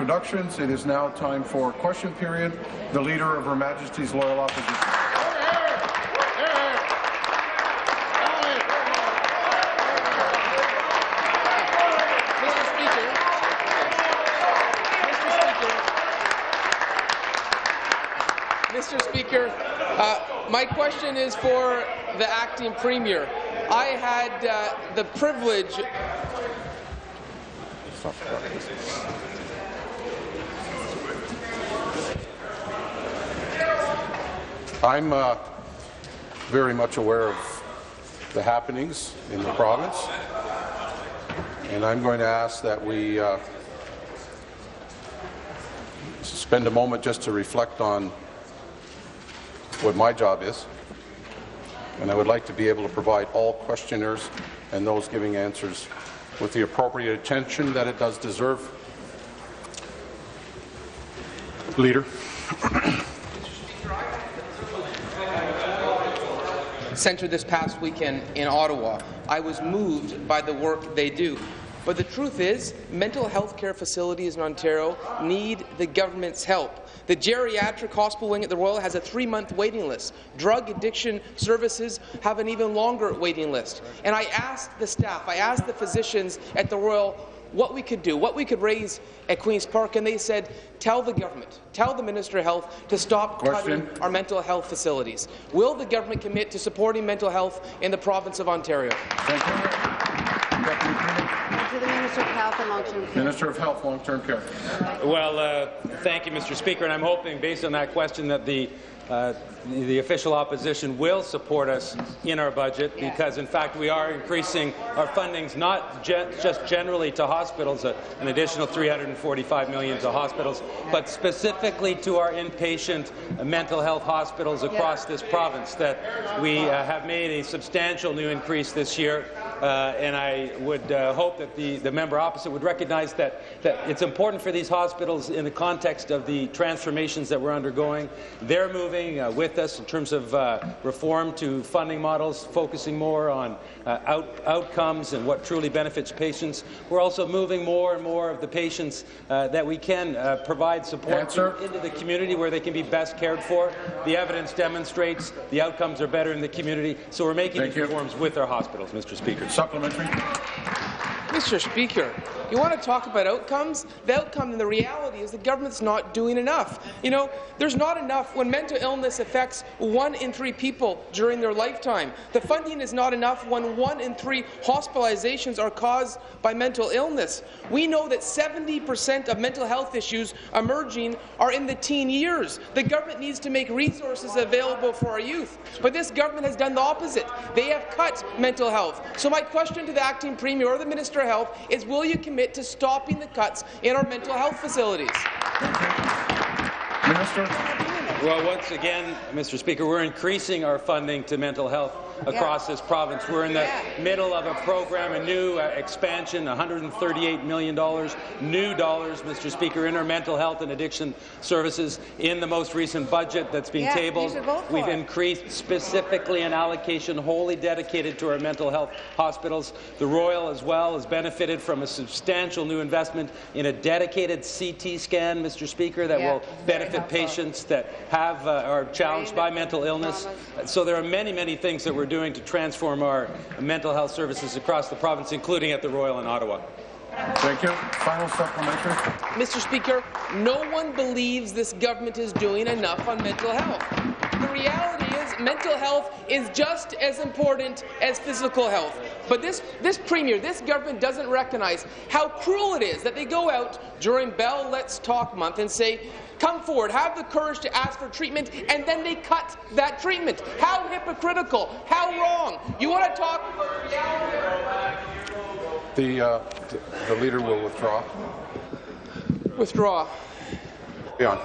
introductions. It is now time for question period. The Leader of Her Majesty's Loyal Opposition. My question is for the acting premier. I had the privilege. I'm very much aware of the happenings in the province, and I'm going to ask that we spend a moment just to reflect on what my job is, and I would like to be able to provide all questioners and those giving answers with the appropriate attention that it does deserve. Leader. Centre this past weekend in Ottawa. I was moved by the work they do. But the truth is, mental health care facilities in Ontario need the government's help. The geriatric hospital wing at the Royal has a 3-month waiting list. Drug addiction services have an even longer waiting list. And I asked the staff, I asked the physicians at the Royal what we could do, what we could raise at Queen's Park, and they said, tell the government, tell the Minister of Health to stop cutting our mental health facilities. Will the government commit to supporting mental health in the province of Ontario? Thank you. To the Minister of Health and Long-Term Care. Minister of Health, Long-Term Care. Well, thank you, Mr. Speaker, and I'm hoping, based on that question, that the official opposition will support us in our budget, because, in fact, we are increasing our fundings not just generally to hospitals, an additional $345 million to hospitals, but specifically to our inpatient mental health hospitals across this province. That we have made a substantial new increase this year. And I would hope that the member opposite would recognize that it's important for these hospitals in the context of the transformations that we're undergoing. They're moving with us in terms of reform to funding models, focusing more on outcomes and what truly benefits patients. We're also moving more and more of the patients that we can provide support into the community where they can be best cared for. The evidence demonstrates the outcomes are better in the community, so we're making these reforms with our hospitals, Mr. Speaker. Supplementary. Mr. Speaker, you want to talk about outcomes? The outcome and the reality is the government's not doing enough. You know, there's not enough. When mental illness affects 1 in 3 people during their lifetime, the funding is not enough when 1 in 3 hospitalizations are caused by mental illness. We know that 70% of mental health issues emerging are in the teen years. The government needs to make resources available for our youth, but this government has done the opposite. They have cut mental health. So my question to the acting premier or the Minister of Health is, will you commit to stopping the cuts in our mental health facilities? Minister. Well, once again, Mr. Speaker, we're increasing our funding to mental health across this province. We're in the middle of a program, a new expansion, $138 million, new dollars, Mr. Speaker, in our mental health and addiction services. In the most recent budget that's been tabled, we've increased specifically an allocation wholly dedicated to our mental health hospitals. The Royal, as well, has benefited from a substantial new investment in a dedicated CT scan, Mr. Speaker, that will benefit patients that have are challenged by mental illness. So there are many, many things that we're doing to transform our mental health services across the province, including at the Royal in Ottawa. Thank you. Final supplementary. Mr. Speaker, no one believes this government is doing enough on mental health. The reality is mental health is just as important as physical health. But this premier, this government doesn't recognize how cruel it is that they go out during Bell Let's Talk month and say, come forward, have the courage to ask for treatment, and then they cut that treatment. How hypocritical, how wrong. You want to talk about the reality? The leader will withdraw. Withdraw. Beyond.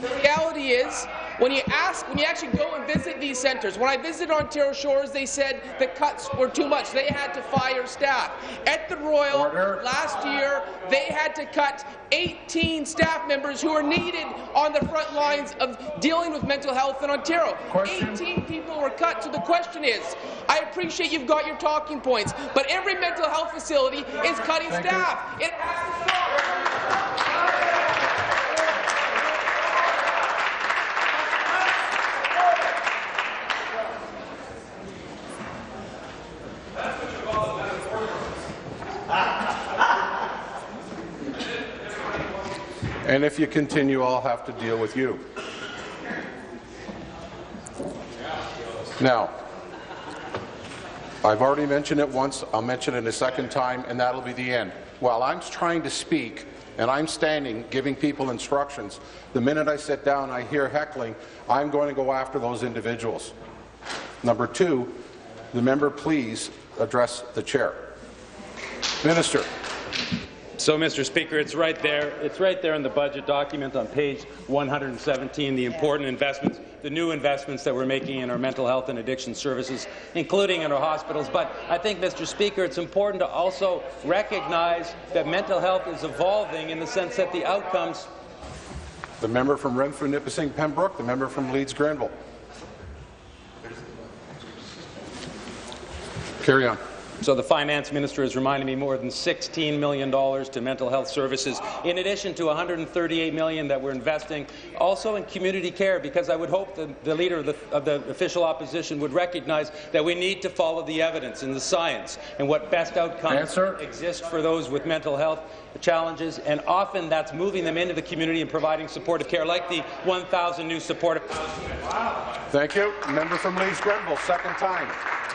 The reality is, when you actually go and visit these centres, when I visited Ontario Shores, they said the cuts were too much. They had to fire staff. At the Royal last year, they had to cut 18 staff members who are needed on the front lines of dealing with mental health in Ontario. 18 people were cut. So the question is, I appreciate you've got your talking points, but every mental health facility is cutting staff. It has to stop. And if you continue, I'll have to deal with you. Now, I've already mentioned it once, I'll mention it a second time, and that'll be the end. While I'm trying to speak, and I'm standing giving people instructions, the minute I sit down I hear heckling, I'm going to go after those individuals. Number two, the member please address the chair. Minister. So, Mr. Speaker, it's right there. It's right there in the budget document on page 117, the important investments, the new investments that we're making in our mental health and addiction services, including in our hospitals. But I think, Mr. Speaker, it's important to also recognize that mental health is evolving in the sense that the outcomes— The member from Renfrew-Nipissing Pembroke, the member from Leeds Grenville. Carry on. So the Finance Minister has reminded me more than $16 million to mental health services, in addition to $138 million that we're investing also in community care, because I would hope the Leader of the official opposition would recognize that we need to follow the evidence and the science and what best outcomes exist for those with mental health challenges, and often that's moving them into the community and providing supportive care, like the 1,000 new supportive— Thank you. Member from Leeds Grenville, second time.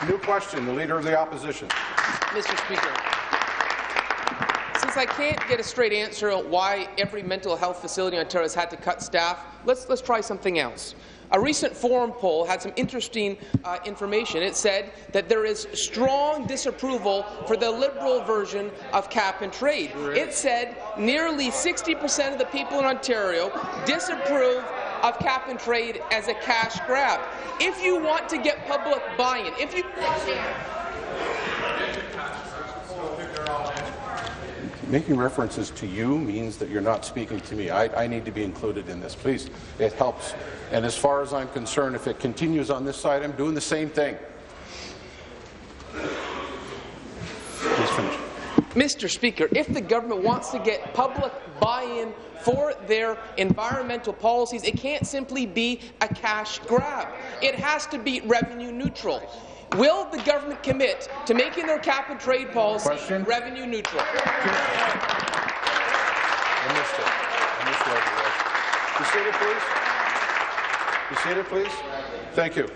New question, the Leader of the Opposition. Mr. Speaker, since I can't get a straight answer on why every mental health facility in Ontario has had to cut staff, let's try something else. A recent Forum poll had some interesting information. It said that there is strong disapproval for the Liberal version of cap and trade. It said nearly 60% of the people in Ontario disapprove of cap and trade as a cash grab. If you want to get public buy-in, if you— Making references to you means that you're not speaking to me. I need to be included in this, please. It helps. And as far as I'm concerned, if it continues on this side, I'm doing the same thing. Please finish. Mr. Speaker, if the government wants to get public buy-in for their environmental policies, it can't simply be a cash grab. It has to be revenue neutral. Will the government commit to making their cap and trade policy revenue neutral? Be seated, please. Thank you.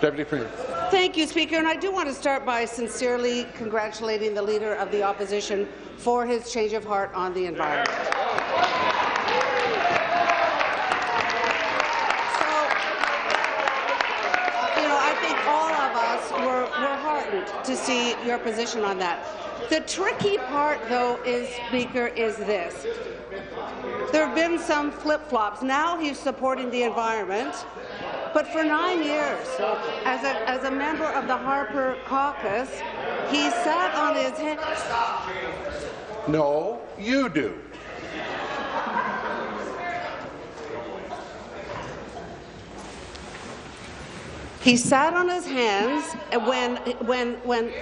Deputy Premier. Thank you, Speaker. And I do want to start by sincerely congratulating the Leader of the Opposition for his change of heart on the environment. So, I think all of us were heartened to see your position on that. The tricky part, though, is, Speaker, is this. There have been some flip-flops. Now he's supporting the environment. But for 9 years, as a member of the Harper caucus, he sat on his head. No, you do. He sat on his hands when.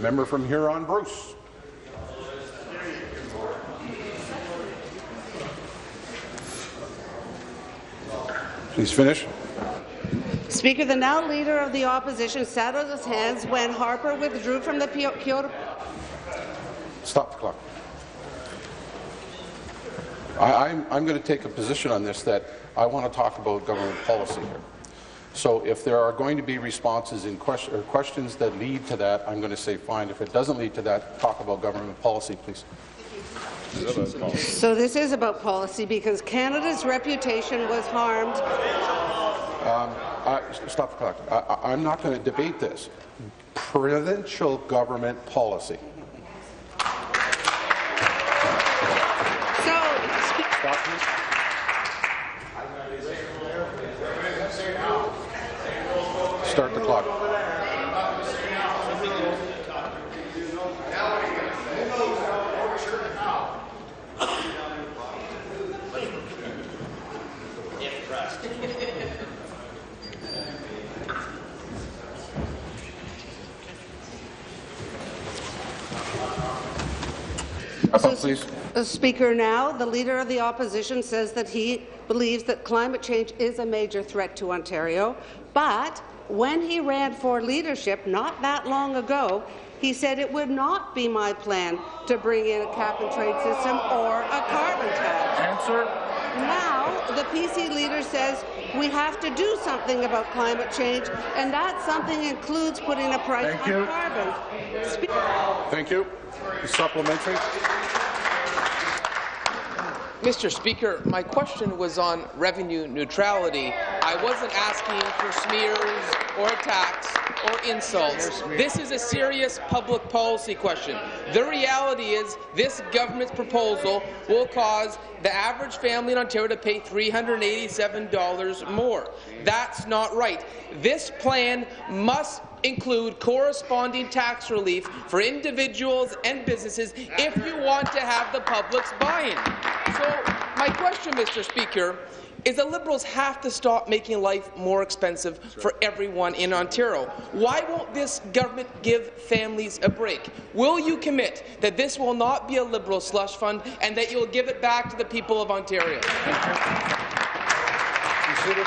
Member from Huron, Bruce. Please finish. Speaker, the now Leader of the Opposition sat on his hands when Harper withdrew from the Kyoto. Stop the clock. I'm going to take a position on this that I want to talk about government policy here. So if there are going to be responses in questions that lead to that, I'm going to say fine. If it doesn't lead to that, talk about government policy, please. So this is about policy because Canada's reputation was harmed. Stop the clock. I'm not going to debate this. Provincial government policy. So, stop, please. Start the clock. Speaker, now the Leader of the Opposition says that he believes that climate change is a major threat to Ontario, but when he ran for leadership not that long ago, he said it would not be my plan to bring in a cap-and-trade system or a carbon tax. closer. Now the PC leader says we have to do something about climate change, and that something includes putting a price on carbon. Thank you. Supplementary. Mr. Speaker, my question was on revenue neutrality. I wasn't asking for smears or attacks or insults. This is a serious public policy question. The reality is this government's proposal will cause the average family in Ontario to pay $387 more. That's not right. This plan must include corresponding tax relief for individuals and businesses if you want to have the public's buy-in. So my question, Mr. Speaker, is the Liberals have to stop making life more expensive for everyone in Ontario. Why won't this government give families a break? Will you commit that this will not be a Liberal slush fund and that you'll give it back to the people of Ontario? Be seated,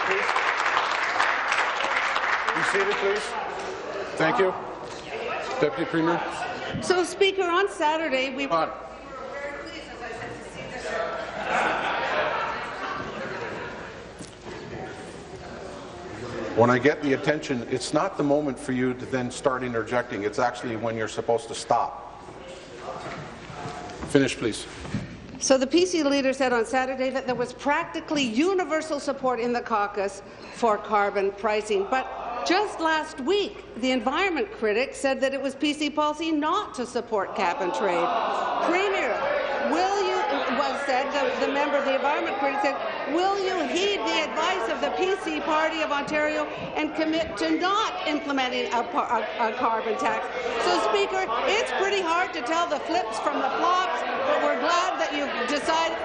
please. Be seated, please. Thank you. Deputy Premier. So, Speaker, on Saturday we were very pleased, as I said, to see this. When I get the attention, it's not the moment for you to then start interjecting. It's actually when you're supposed to stop. Finish, please. So the PC leader said on Saturday that there was practically universal support in the caucus for carbon pricing, but just last week, the environment critic said that it was PC policy not to support cap and trade. Premier, will you, the member of the environment critic said, will you heed the advice of the PC Party of Ontario and commit to not implementing a carbon tax? So, Speaker, it's pretty hard to tell the flips from the flops, but we're glad that you've decided.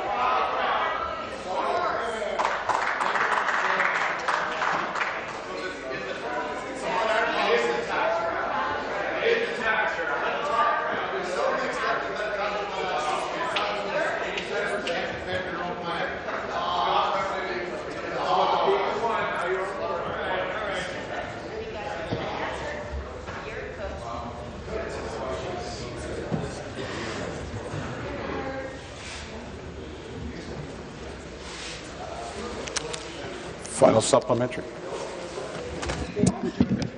Final supplementary.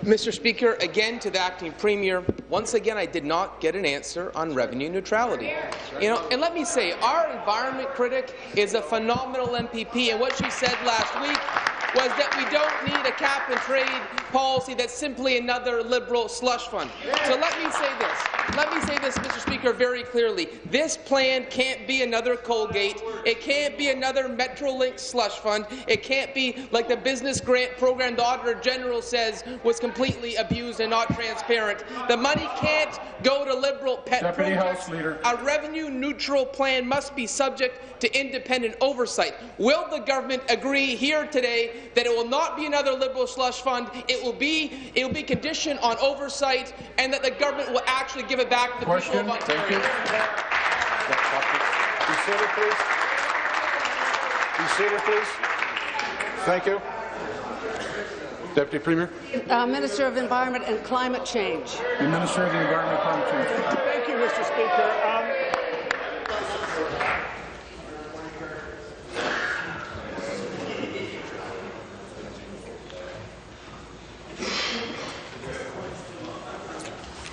Mr. Speaker, again to the acting Premier, once again I did not get an answer on revenue neutrality. You know, and let me say, our environment critic is a phenomenal MPP, and what she said last week was that we don't need a cap and trade policy that's simply another Liberal slush fund. So let me say this. Let me say this, Mr. Speaker, very clearly. This plan can't be another Colgate. It can't be another Metrolinx slush fund. It can't be like the business grant program the Auditor General says was completely abused and not transparent. The money can't go to Liberal pet projects. A revenue-neutral plan must be subject to independent oversight. Will the government agree here today that it will not be another Liberal slush fund? It will be conditioned on oversight, and that the government will actually give it back to the people of Ontario. Thank you. Be seated, please. Be seated, please. Thank you. Deputy Premier. Minister of Environment and Climate Change. The Minister of the Environment and Climate Change. Thank you, Mr. Speaker.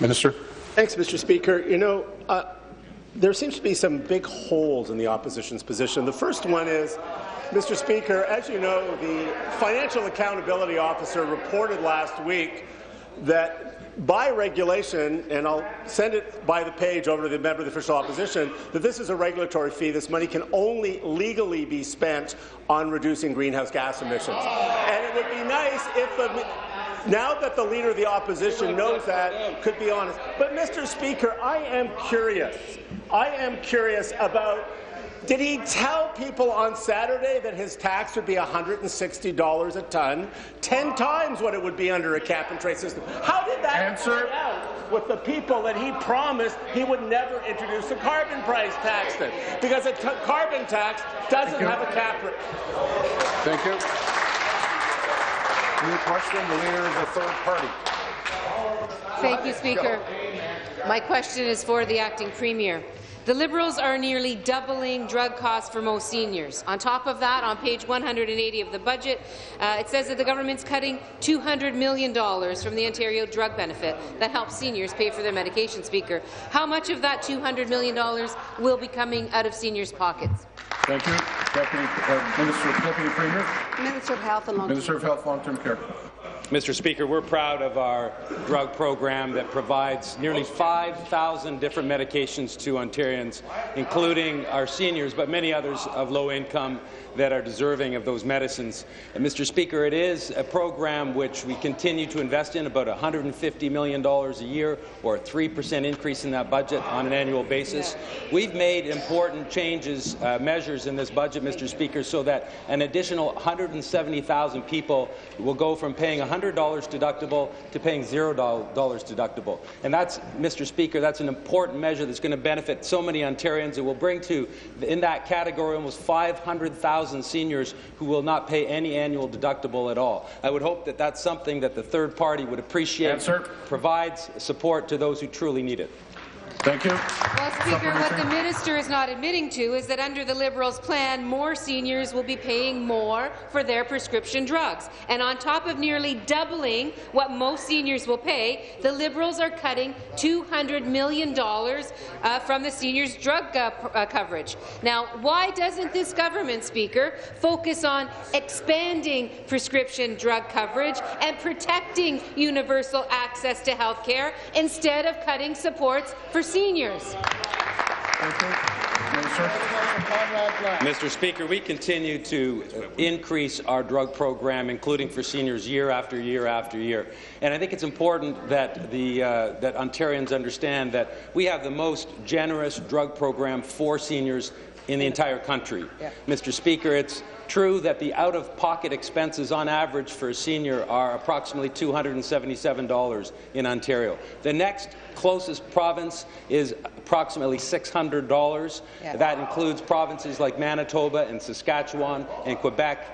Minister. Thanks, Mr. Speaker. You know, there seems to be some big holes in the opposition's position. The first one is, Mr. Speaker, as you know, the Financial Accountability Officer reported last week that by regulation, and I'll send it by the page over to the member of the official opposition, that this is a regulatory fee. This money can only legally be spent on reducing greenhouse gas emissions. And it would be nice if the now that the Leader of the Opposition knows that, could be honest. But, Mr. Speaker, I am curious. I am curious about, did he tell people on Saturday that his tax would be $160 a tonne, 10 times what it would be under a cap-and-trade system? How did that turn out with the people that he promised he would never introduce a carbon price tax then? Because a carbon tax doesn't have a cap rate. Thank you. New question, the Leader of the Third Party. Thank you, Speaker. My question is for the Acting Premier. The Liberals are nearly doubling drug costs for most seniors. On top of that, on page 180 of the budget, it says that the government's cutting $200 million from the Ontario drug benefit that helps seniors pay for their medication. Speaker, how much of that $200 million will be coming out of seniors' pockets? Thank you. Deputy, Deputy Premier. Minister of Health and Long-Term Care. Mr. Speaker, we're proud of our drug program that provides nearly 5,000 different medications to Ontarians, including our seniors, but many others of low income that are deserving of those medicines. And Mr. Speaker, it is a program which we continue to invest in, about $150 million a year, or a 3% increase in that budget on an annual basis. We've made important changes, measures in this budget, Mr. Speaker, so that an additional 170,000 people will go from paying $100 deductible to paying $0 deductible. And that's, Mr. Speaker, that's an important measure that's going to benefit so many Ontarians. It will bring to, in that category, almost 500,000 seniors who will not pay any annual deductible at all. I would hope that that's something that the third party would appreciate. Provides support to those who truly need it. Thank you. Well, Speaker, what the minister is not admitting to is that under the Liberals' plan, more seniors will be paying more for their prescription drugs. And on top of nearly doubling what most seniors will pay, the Liberals are cutting $200 million from the seniors' drug coverage. Now, why doesn't this government, Speaker, focus on expanding prescription drug coverage and protecting universal access to health care instead of cutting supports for seniors? Mr. Speaker, we continue to increase our drug program, including for seniors, year after year after year. And I think it's important that that Ontarians understand that we have the most generous drug program for seniors in the entire country. Yeah. Mr. Speaker, it's true that the out-of-pocket expenses on average for a senior are approximately $277 in Ontario. The next closest province is approximately $600. Yeah. That includes provinces like Manitoba and Saskatchewan and Quebec,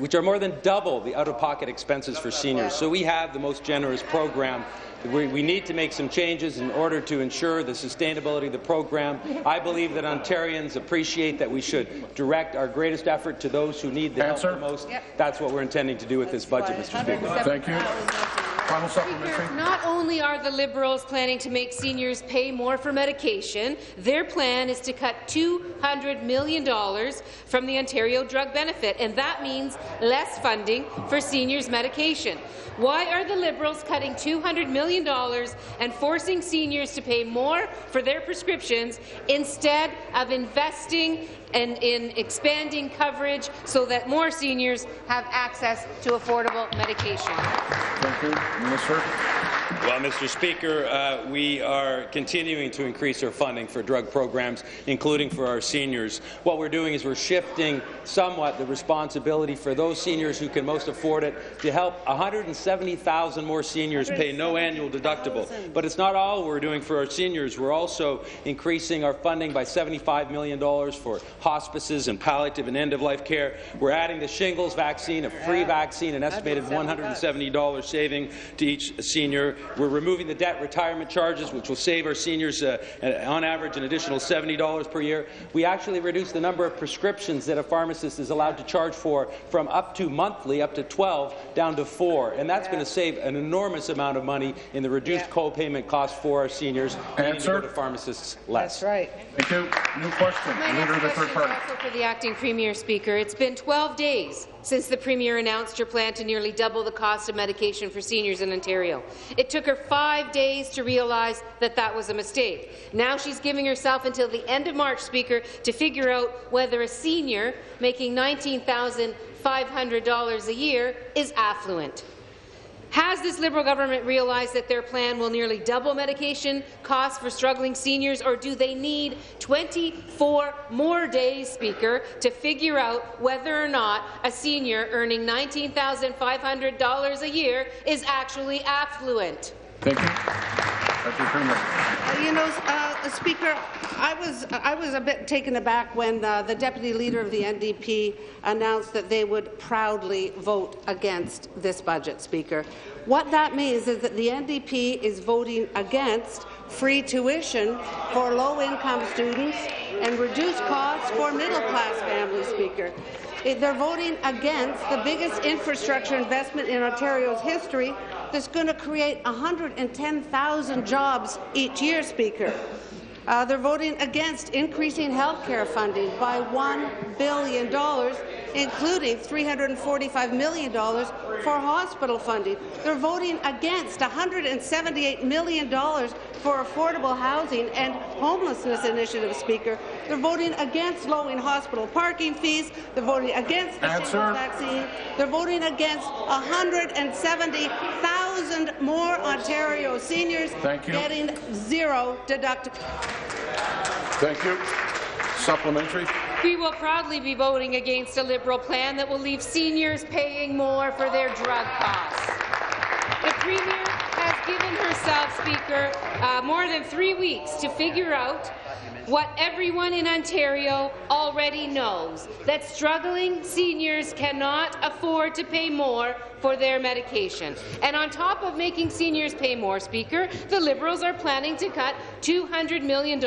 which are more than double the out-of-pocket expenses for seniors. So we have the most generous program. We need to make some changes in order to ensure the sustainability of the program. I believe that Ontarians appreciate that we should direct our greatest effort to those who need the help the most. Yep. That's what we're intending to do with this budget, Mr. Speaker. Thank you. Final supplementary. Not only are the Liberals planning to make seniors pay more for medication, their plan is to cut $200 million from the Ontario drug benefit, and that means less funding for seniors' medication. Why are the Liberals cutting $200 million and forcing seniors to pay more for their prescriptions instead of investing and in expanding coverage so that more seniors have access to affordable medication? Thank you, Minister. Well, Mr. Speaker, we are continuing to increase our funding for drug programs, including for our seniors. What we're doing is we're shifting somewhat the responsibility for those seniors who can most afford it to help 170,000 more seniors pay no annual deductible. But it's not all we're doing for our seniors. We're also increasing our funding by $75 million for hospices and palliative and end-of-life care. We're adding the shingles vaccine, a free vaccine, an estimated $170 saving to each senior. We're removing the debt retirement charges, which will save our seniors, on average, an additional $70 per year. We actually reduced the number of prescriptions that a pharmacist is allowed to charge for from up to monthly, up to 12, down to 4. And that's going to save an enormous amount of money in the reduced co-payment cost for our seniors, and to go to pharmacists less. That's right. Thank you. New question. Leader of the Third Party. Also for the Acting Premier, Speaker. It's been 12 days since the Premier announced her plan to nearly double the cost of medication for seniors in Ontario. It took her 5 days to realize that that was a mistake. Now she's giving herself until the end of March, Speaker, to figure out whether a senior making $19,500 a year is affluent. Has this Liberal government realized that their plan will nearly double medication costs for struggling seniors, or do they need 24 more days, Speaker, to figure out whether or not a senior earning $19,500 a year is actually affluent? Thank you. You know, Speaker, I was a bit taken aback when the Deputy Leader of the NDP announced that they would proudly vote against this budget, Speaker. What that means is that the NDP is voting against free tuition for low-income students, and reduced costs for middle-class families, Speaker. They're voting against the biggest infrastructure investment in Ontario's history that's going to create 110,000 jobs each year, Speaker. They're voting against increasing health care funding by $1 billion, including $345 million for hospital funding. They're voting against $178 million for affordable housing and homelessness initiatives, Speaker. They're voting against lowering hospital parking fees. They're voting against the shingles vaccine. They're voting against 170,000 more Ontario seniors getting zero deductible. Thank you. Supplementary. We will proudly be voting against a Liberal plan that will leave seniors paying more for their drug costs. The Premier has given herself, Speaker, more than 3 weeks to figure out what everyone in Ontario already knows, that struggling seniors cannot afford to pay more for their medication. And on top of making seniors pay more, Speaker, the Liberals are planning to cut $200 million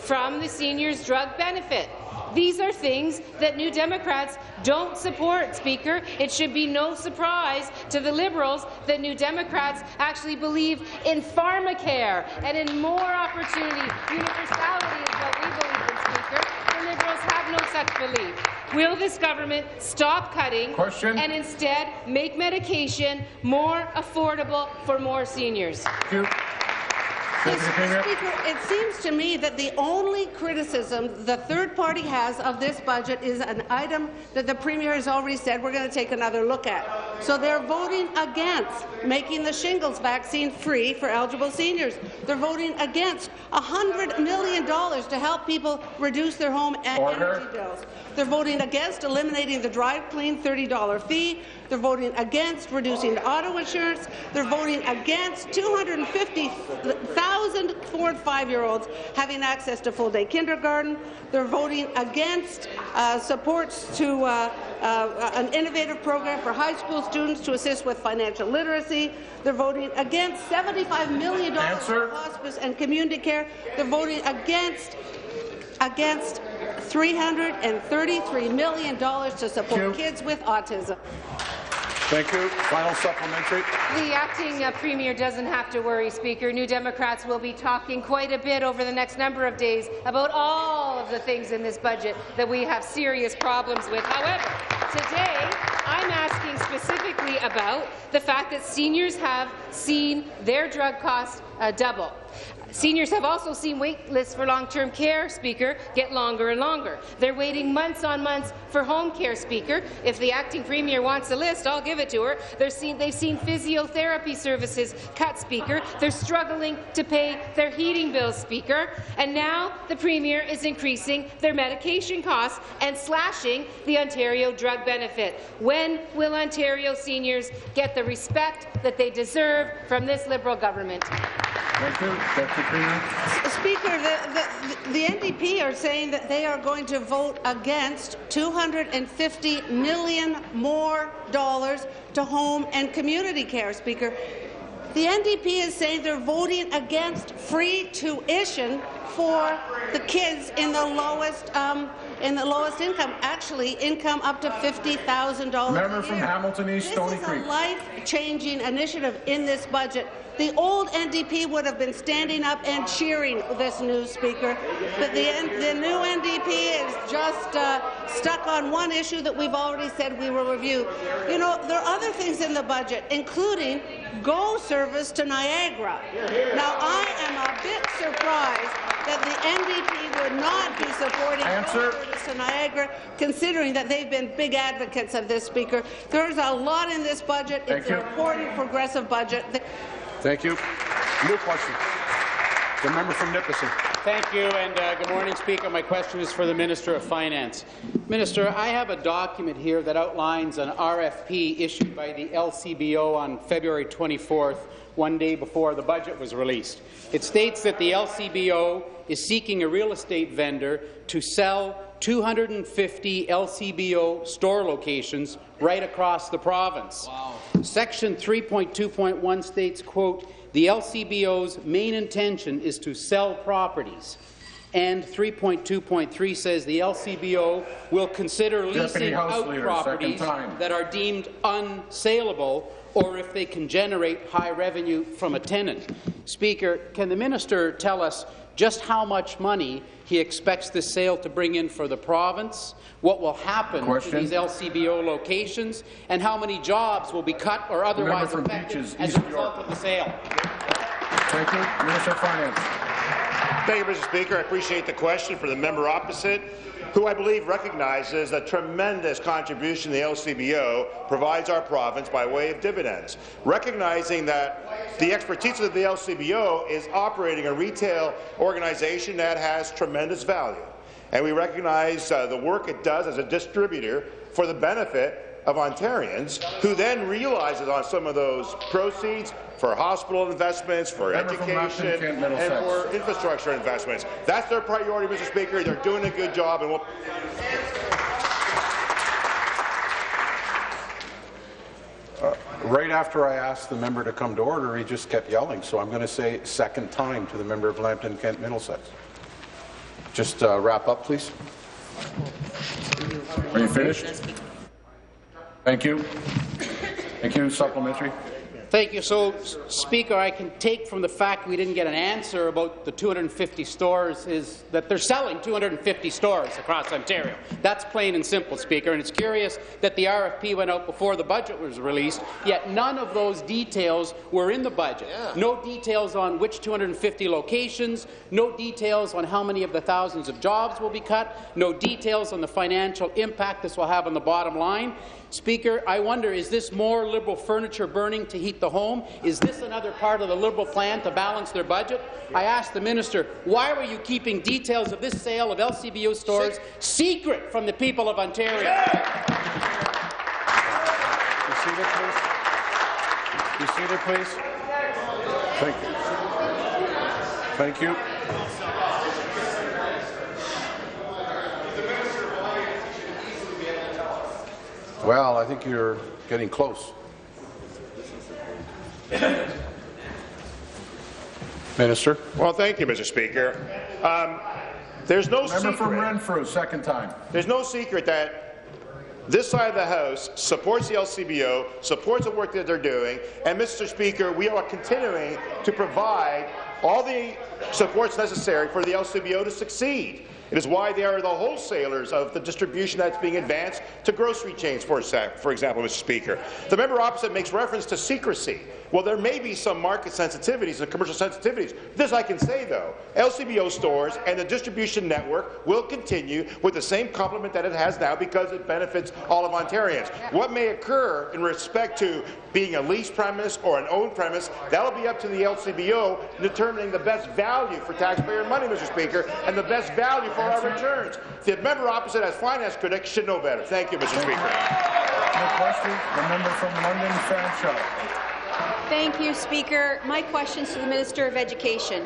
from the seniors' drug benefit. These are things that New Democrats don't support, Speaker. It should be no surprise to the Liberals that New Democrats actually believe in pharmacare and in more opportunity. Universality is what we believe in, Speaker. The Liberals have no such belief. Will this government stop cutting and instead make medication more affordable for more seniors? Thank you. Mr. Speaker, it seems to me that the only criticism the third party has of this budget is an item that the Premier has already said we're going to take another look at. So they're voting against making the shingles vaccine free for eligible seniors. They're voting against $100 million to help people reduce their home and energy bills. They're voting against eliminating the Drive Clean $30 fee. They're voting against reducing auto insurance. They're voting against 250,000 4- and 5-year-olds having access to full-day kindergarten. They're voting against supports to an innovative program for high school students to assist with financial literacy. They're voting against $75 million for hospice and community care. They're voting against $333 million to support kids with autism. Thank you. Final supplementary. The acting Premier doesn't have to worry, Speaker. New Democrats will be talking quite a bit over the next number of days about all of the things in this budget that we have serious problems with. However, today I'm asking specifically about the fact that seniors have seen their drug costs double. Seniors have also seen wait lists for long-term care, Speaker, get longer and longer. They're waiting months on months for home care, Speaker. If the acting Premier wants a list, I'll give it to her. They've seen physiotherapy services cut, Speaker. They're struggling to pay their heating bills, Speaker. And now the Premier is increasing their medication costs and slashing the Ontario drug benefit. When will Ontario seniors get the respect that they deserve from this Liberal government? Thank you. Speaker, the NDP are saying that they are going to vote against $250 million more to home and community care, Speaker. The NDP is saying they're voting against free tuition for the kids in the lowest income, actually income up to $50,000 a year. Member from Hamilton East, Stony Creek. This is a life-changing initiative in this budget. The old NDP would have been standing up and cheering this new Speaker, but the new NDP is just stuck on one issue that we've already said we will review. You know, there are other things in the budget, including GO service to Niagara. Now, I am a bit surprised that the NDP would not be supporting GO service to Niagara, considering that they've been big advocates of this, Speaker. There's a lot in this budget. It's an important progressive budget. Thank you. New question. The member from Nipissing. Thank you, and good morning, Speaker. My question is for the Minister of Finance. Minister, I have a document here that outlines an RFP issued by the LCBO on February 24th, one day before the budget was released. It states that the LCBO is seeking a real estate vendor to sell 250 LCBO store locations right across the province. Wow. Section 3.2.1 states, quote, the LCBO's main intention is to sell properties. And 3.2.3 says the LCBO will consider leasing out properties that are deemed unsaleable or if they can generate high revenue from a tenant. Speaker, can the minister tell us just how much money he expects this sale to bring in for the province, what will happen to these LCBO locations, and how many jobs will be cut or otherwise affected as a result of the sale? Thank you. Minister of Finance. Thank you, Mr. Speaker. I appreciate the question for the member opposite, who I believe recognizes the tremendous contribution the LCBO provides our province by way of dividends. Recognizing that the expertise of the LCBO is operating a retail organization that has tremendous value, and we recognize the work it does as a distributor for the benefit of Ontarians, who then realizes on some of those proceeds for hospital investments, for education, and for infrastructure investments. That's their priority, Mr. Speaker. They're doing a good job, and we'll. Right after I asked the member to come to order, he just kept yelling. So I'm going to say second time to the member of Lambton, Kent, Middlesex. Just wrap up, please. Are you finished? Thank you. Thank you. Supplementary. Thank you. So, Speaker, I can take from the fact we didn't get an answer about the 250 stores is that they're selling 250 stores across Ontario. That's plain and simple, Speaker, and it's curious that the RFP went out before the budget was released, yet none of those details were in the budget. Yeah. No details on which 250 locations, no details on how many of the thousands of jobs will be cut, no details on the financial impact this will have on the bottom line. Speaker, I wonder, is this more Liberal furniture burning to heat the home? Is this another part of the Liberal plan to balance their budget? I asked the minister, why were you keeping details of this sale of LCBO stores secret from the people of Ontario? You see that, please? Thank you. Thank you. Well, I think you're getting close. Minister. Well, thank you, Mr. Speaker. There's no secret. Member from Renfrew, second time. There's no secret that this side of the House supports the LCBO, supports the work that they're doing, and, Mr. Speaker, we are continuing to provide all the supports necessary for the LCBO to succeed. It is why they are the wholesalers of the distribution that's being advanced to grocery chains, for example, Mr. Speaker. The member opposite makes reference to secrecy. Well, there may be some market sensitivities and commercial sensitivities. This I can say, though. LCBO stores and the distribution network will continue with the same complement that it has now because it benefits all of Ontarians. What may occur in respect to being a lease premise or an owned premise, that will be up to the LCBO determining the best value for taxpayer money, Mr. Speaker, and the best value for our returns. The member opposite, as finance critic, should know better. Thank you, Mr. Speaker. No questions. The member from London, Fanshawe. Thank you, Speaker. My question is to the Minister of Education.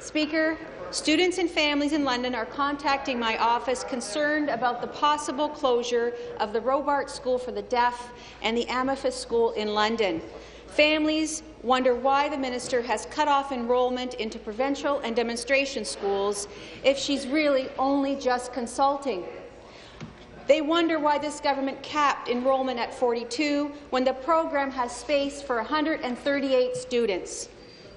Speaker, students and families in London are contacting my office concerned about the possible closure of the Robart School for the Deaf and the Amethyst School in London. Families wonder why the minister has cut off enrollment into provincial and demonstration schools if she's really only just consulting. They wonder why this government capped enrollment at 42 when the program has space for 138 students.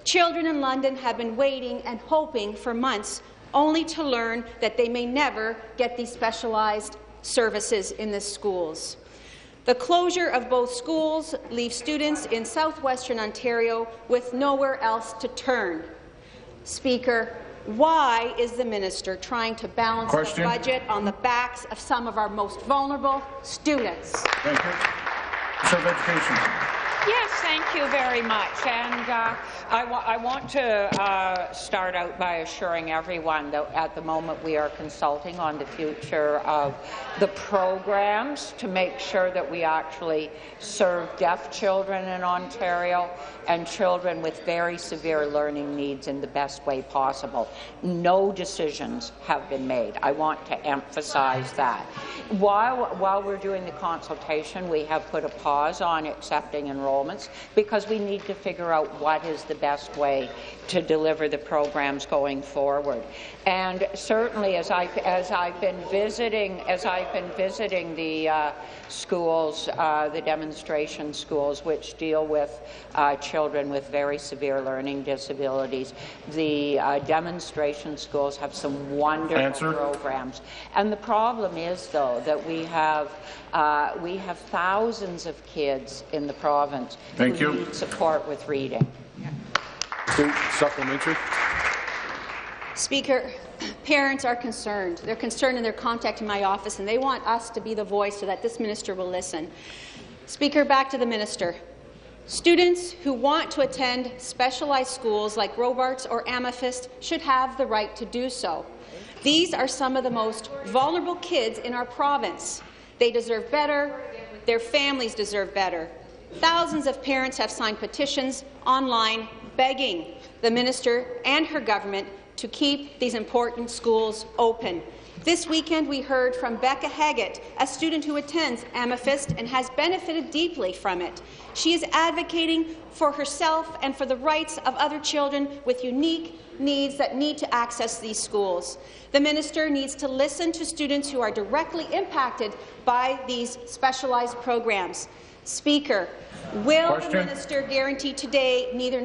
Children in London have been waiting and hoping for months, only to learn that they may never get these specialized services in the schools. The closure of both schools leaves students in southwestern Ontario with nowhere else to turn. Speaker, why is the minister trying to balance the budget on the backs of some of our most vulnerable students? Thank you. Minister of Education. Yes, thank you very much. And I want to start out by assuring everyone that at the moment we are consulting on the future of the programs to make sure that we actually serve deaf children in Ontario and children with very severe learning needs in the best way possible. No decisions have been made. I want to emphasize that. While we're doing the consultation, we have put a pause on accepting enrollments because we need to figure out what is the best way to deliver the programs going forward. And certainly, as I've been visiting the schools, the demonstration schools, which deal with children with very severe learning disabilities, the demonstration schools have some wonderful programs. And the problem is, though, that we have thousands of kids in the province who need support with reading. Supplementary. Speaker, parents are concerned. They're concerned and they're contacting my office, and they want us to be the voice so that this minister will listen. Speaker, back to the minister. Students who want to attend specialized schools like Robarts or Amethyst should have the right to do so. These are some of the most vulnerable kids in our province. They deserve better. Their families deserve better. Thousands of parents have signed petitions online begging the minister and her government to keep these important schools open. This weekend, we heard from Becca Haggett, a student who attends Amethyst and has benefited deeply from it. She is advocating for herself and for the rights of other children with unique needs that need to access these schools. The minister needs to listen to students who are directly impacted by these specialized programs. Speaker, will the minister guarantee today neither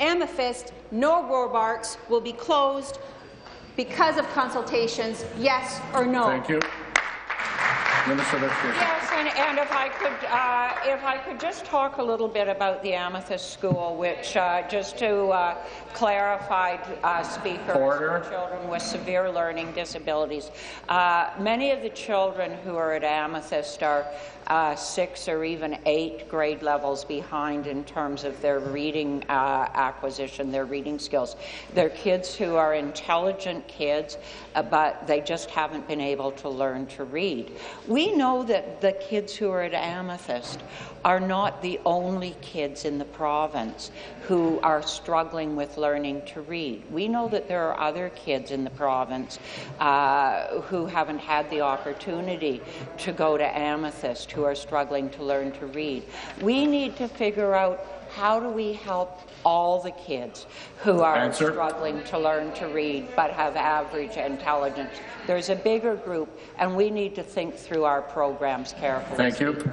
Amethyst nor Robarts will be closed because of consultations, yes or no? Thank you. Minister of Education. Yes, and if I could just talk a little bit about the Amethyst School, which, just to clarify, Speaker, for children with severe learning disabilities. Many of the children who are at Amethyst are 6 or even 8 grade levels behind in terms of their reading acquisition, their reading skills. They're kids who are intelligent kids, but they just haven't been able to learn to read. We know that the kids who are at Amethyst are not the only kids in the province who are struggling with learning to read. We know that there are other kids in the province who haven't had the opportunity to go to Amethyst, who are struggling to learn to read. We need to figure out how do we help all the kids who are struggling to learn to read but have average intelligence. There's a bigger group, and we need to think through our programs carefully. Thank you.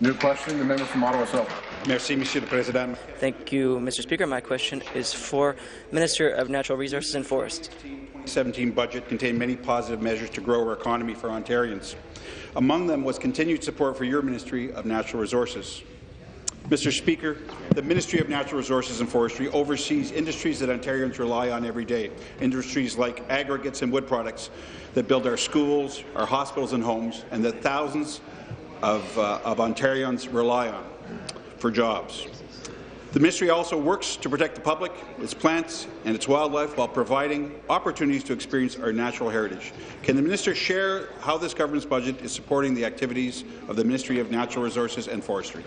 New question, the member from Ottawa South. Merci, Monsieur le Président. Thank you, Mr. Speaker. My question is for Minister of Natural Resources and Forests. The 2017 budget contained many positive measures to grow our economy for Ontarians. Among them was continued support for your Ministry of Natural Resources. Mr. Speaker, the Ministry of Natural Resources and Forestry oversees industries that Ontarians rely on every day, industries like aggregates and wood products that build our schools, our hospitals and homes, and that thousands of Ontarians rely on for jobs. The ministry also works to protect the public, its plants and its wildlife, while providing opportunities to experience our natural heritage. Can the minister share how this government's budget is supporting the activities of the Ministry of Natural Resources and Forestry?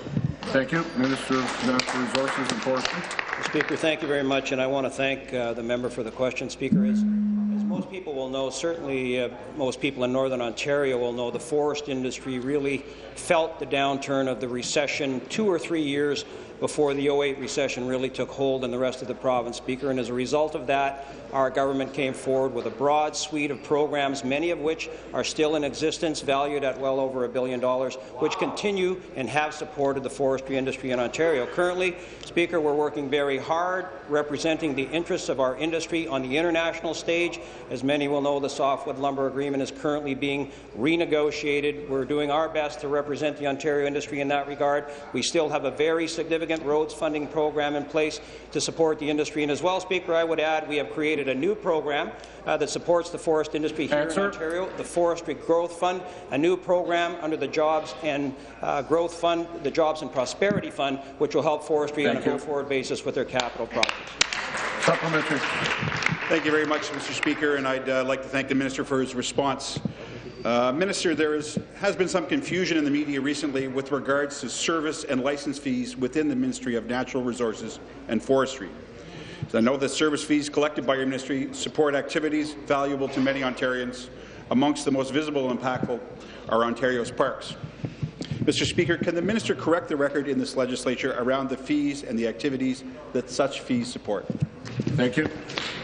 Thank you. Minister of Natural Resources and Forestry. Speaker, thank you very much, and I want to thank the member for the question. Speaker, as most people will know, certainly most people in Northern Ontario will know, the forest industry really felt the downturn of the recession 2 or 3 years before the 2008 recession really took hold in the rest of the province, Speaker, and as a result of that, our government came forward with a broad suite of programs, many of which are still in existence, valued at well over $1 billion, which continue and have supported the forestry industry in Ontario. Currently, Speaker, we're working very hard representing the interests of our industry on the international stage As many will know, the softwood lumber agreement is currently being renegotiated. We're doing our best to represent the Ontario industry in that regard. We still have a very significant roads funding program in place to support the industry. And as well, Speaker, I would add we have created a new program that supports the forest industry here in Ontario, the Forestry Growth Fund, a new program under the Jobs and Growth Fund, the Jobs and Prosperity Fund, which will help forestry on a go-forward basis with their capital projects. Supplementary. Thank you very much, Mr. Speaker, and I'd like to thank the minister for his response. Minister, there has been some confusion in the media recently with regards to service and license fees within the Ministry of Natural Resources and Forestry. I know that service fees collected by your ministry support activities valuable to many Ontarians. Amongst the most visible and impactful are Ontario's parks. Mr. Speaker, can the minister correct the record in this legislature around the fees and the activities that such fees support? Thank you.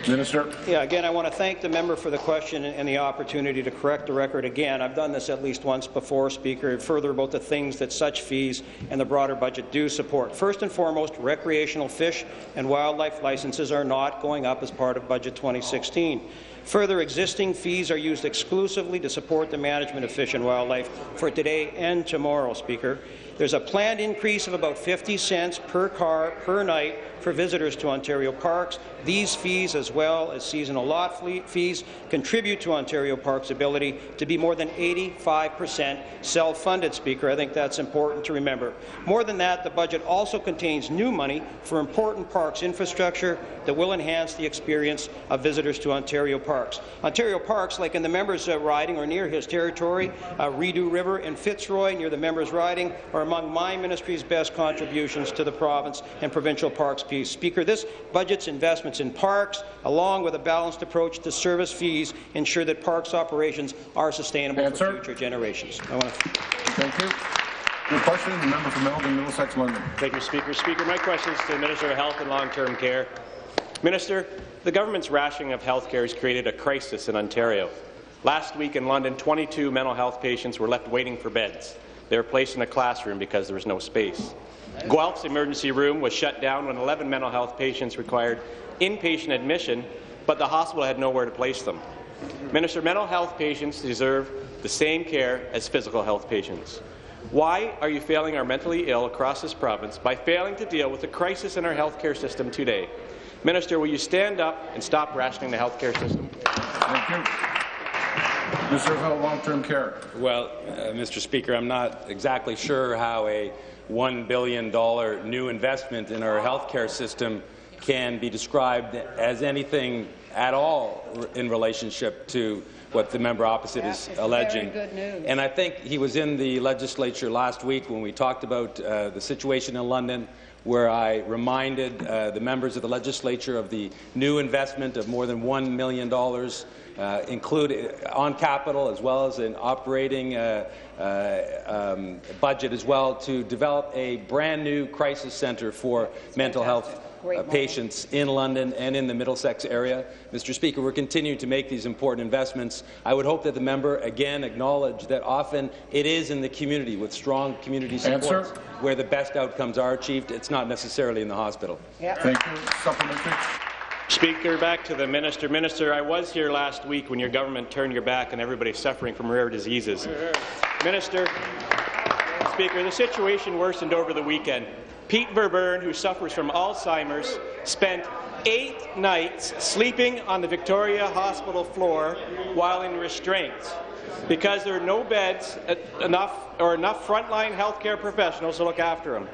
Minister. Yeah, again, I want to thank the member for the question and the opportunity to correct the record again. I've done this at least once before, Speaker, and further about the things that such fees and the broader budget do support. First and foremost, recreational fish and wildlife licenses are not going up as part of Budget 2016. Further, existing fees are used exclusively to support the management of fish and wildlife for today and tomorrow, Speaker. There's a planned increase of about 50 cents per car per night for visitors to Ontario parks. These fees, as well as seasonal lot fees, contribute to Ontario Parks' ability to be more than 85% self-funded, Speaker. I think that's important to remember. More than that, the budget also contains new money for important parks infrastructure that will enhance the experience of visitors to Ontario parks. Ontario parks, like in the member's riding or near his territory, Rideau River and Fitzroy near the member's riding, are among my ministry's best contributions to the province and provincial parks piece. Speaker, this budget's investments in parks, along with a balanced approach to service fees, ensure that parks operations are sustainable for future generations. Thank you. Your question, the member from Elgin, Middlesex, London. Thank you, Speaker. Speaker, my question is to the Minister of Health and Long-Term Care. Minister, the government's rationing of health care has created a crisis in Ontario. Last week in London, 22 mental health patients were left waiting for beds. They were placed in a classroom because there was no space. Guelph's emergency room was shut down when 11 mental health patients required inpatient admission, but the hospital had nowhere to place them. Minister, mental health patients deserve the same care as physical health patients. Why are you failing our mentally ill across this province by failing to deal with the crisis in our health care system today? Minister, will you stand up and stop rationing the health care system? Thank you. Minister of Long-Term Care. Well, Mr. Speaker, I'm not exactly sure how a $1 billion new investment in our health care system can be described as anything at all in relationship to what the member opposite is alleging. Good news. And I think he was in the legislature last week when we talked about the situation in London, where I reminded the members of the legislature of the new investment of more than $1 million included on capital as well as an operating budget as well to develop a brand new crisis centre for mental health patients in London and in the Middlesex area. Mr. Speaker, we're continuing to make these important investments. I would hope that the member again acknowledge that often it is in the community with strong community support where the best outcomes are achieved. It's not necessarily in the hospital. Yep. Thank you. Supplementary. Speaker, back to the minister. Minister, I was here last week when your government turned your back on everybody suffering from rare diseases. Minister, Speaker, the situation worsened over the weekend. Pete Verburn, who suffers from Alzheimer's, spent 8 nights sleeping on the Victoria Hospital floor while in restraints because there are no beds enough frontline healthcare professionals to look after him.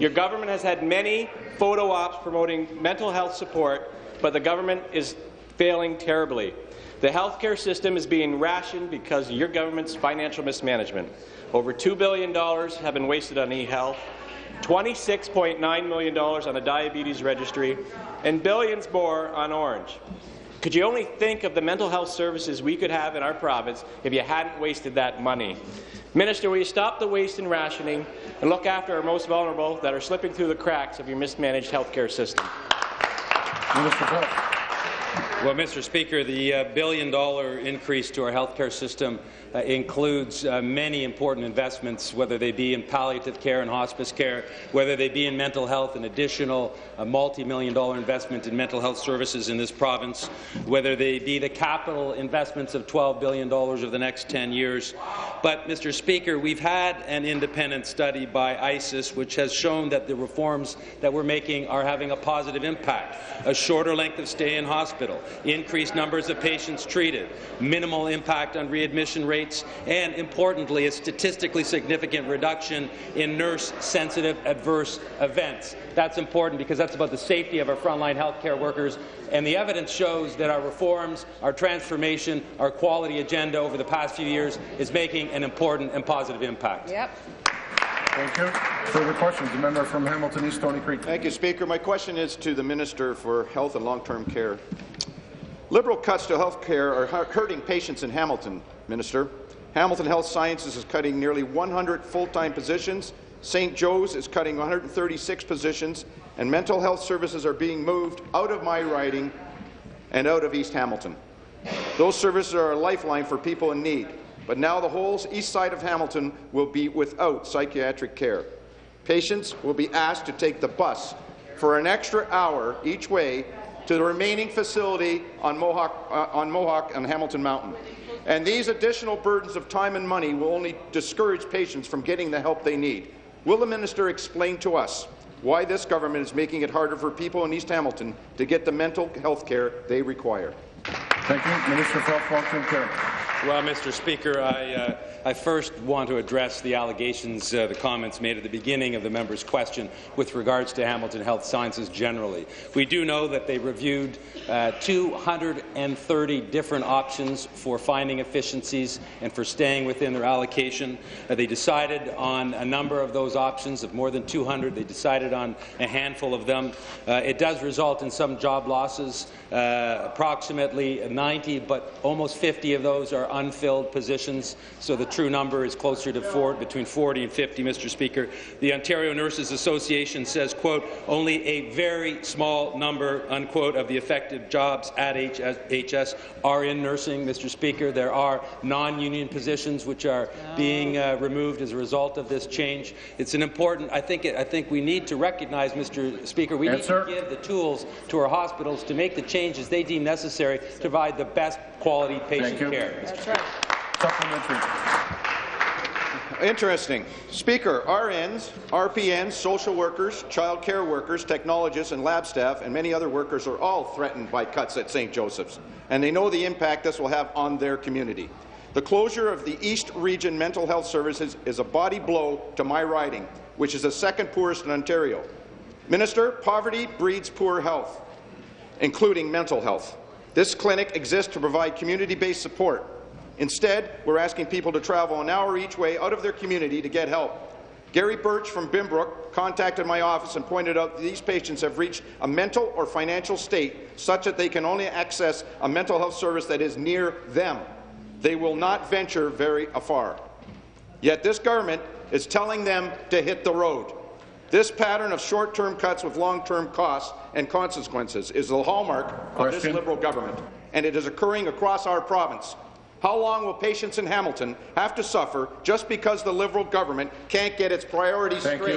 Your government has had many photo ops promoting mental health support, but the government is failing terribly. The healthcare system is being rationed because of your government's financial mismanagement. Over $2 billion have been wasted on e-health, $26.9 million on the diabetes registry, and billions more on Orange. Could you only think of the mental health services we could have in our province if you hadn't wasted that money? Minister, will you stop the waste and rationing and look after our most vulnerable that are slipping through the cracks of your mismanaged health care system? Well, Mr. Speaker, the billion-dollar increase to our health care system includes many important investments, whether they be in palliative care and hospice care, whether they be in mental health, an additional multi-million-dollar investment in mental health services in this province, whether they be the capital investments of $12 billion over the next 10 years. But, Mr. Speaker, we've had an independent study by ISIS which has shown that the reforms that we're making are having a positive impact. A shorter length of stay in hospital, increased numbers of patients treated, minimal impact on readmission rates, and, importantly, a statistically significant reduction in nurse-sensitive adverse events. That's important because that's about the safety of our frontline healthcare workers, and the evidence shows that our reforms, our transformation, our quality agenda over the past few years is making an important and positive impact. Yep. Thank you. Further questions? The member from Hamilton East, Stoney Creek. Thank you, Speaker. My question is to the Minister for Health and Long-Term Care. Liberal cuts to health care are hurting patients in Hamilton, Minister. Hamilton Health Sciences is cutting nearly 100 full-time positions, St. Joe's is cutting 136 positions, and mental health services are being moved out of my riding and out of East Hamilton. Those services are a lifeline for people in need. But now the whole east side of Hamilton will be without psychiatric care. Patients will be asked to take the bus for an extra hour each way to the remaining facility on Hamilton Mountain. And these additional burdens of time and money will only discourage patients from getting the help they need. Will the minister explain to us why this government is making it harder for people in East Hamilton to get the mental health care they require? Thank you. Minister for Health, Long-Term Care. Well, Mr. Speaker, I first want to address the allegations, the comments made at the beginning of the member's question with regards to Hamilton Health Sciences generally. We do know that they reviewed 230 different options for finding efficiencies and for staying within their allocation. They decided on a number of those options, of more than 200. They decided on a handful of them. It does result in some job losses, approximately 90, but almost 50 of those are unfilled positions, so the true number is closer to between 40 and 50, Mr. Speaker. The Ontario Nurses Association says, quote, only a very small number, unquote, of the effective jobs at HS are in nursing, Mr. Speaker. There are non-union positions which are being removed as a result of this change. It's an important, I think we need to recognize, Mr. Speaker, we need to give the tools to our hospitals to make the changes they deem necessary to provide the best quality patient care. That's right. Supplementary. Interesting. Speaker, RNs, RPNs, social workers, child care workers, technologists, and lab staff, and many other workers are all threatened by cuts at St. Joseph's, and they know the impact this will have on their community. The closure of the East Region Mental Health Services is a body blow to my riding, which is the second poorest in Ontario. Minister, poverty breeds poor health, including mental health. This clinic exists to provide community-based support. Instead, we're asking people to travel an hour each way out of their community to get help. Gary Birch from Bimbrook contacted my office and pointed out that these patients have reached a mental or financial state such that they can only access a mental health service that is near them. They will not venture very far. Yet this government is telling them to hit the road. This pattern of short-term cuts with long-term costs and consequences is the hallmark of this Liberal government, and it is occurring across our province. How long will patients in Hamilton have to suffer just because the Liberal government can't get its priorities straight? Thank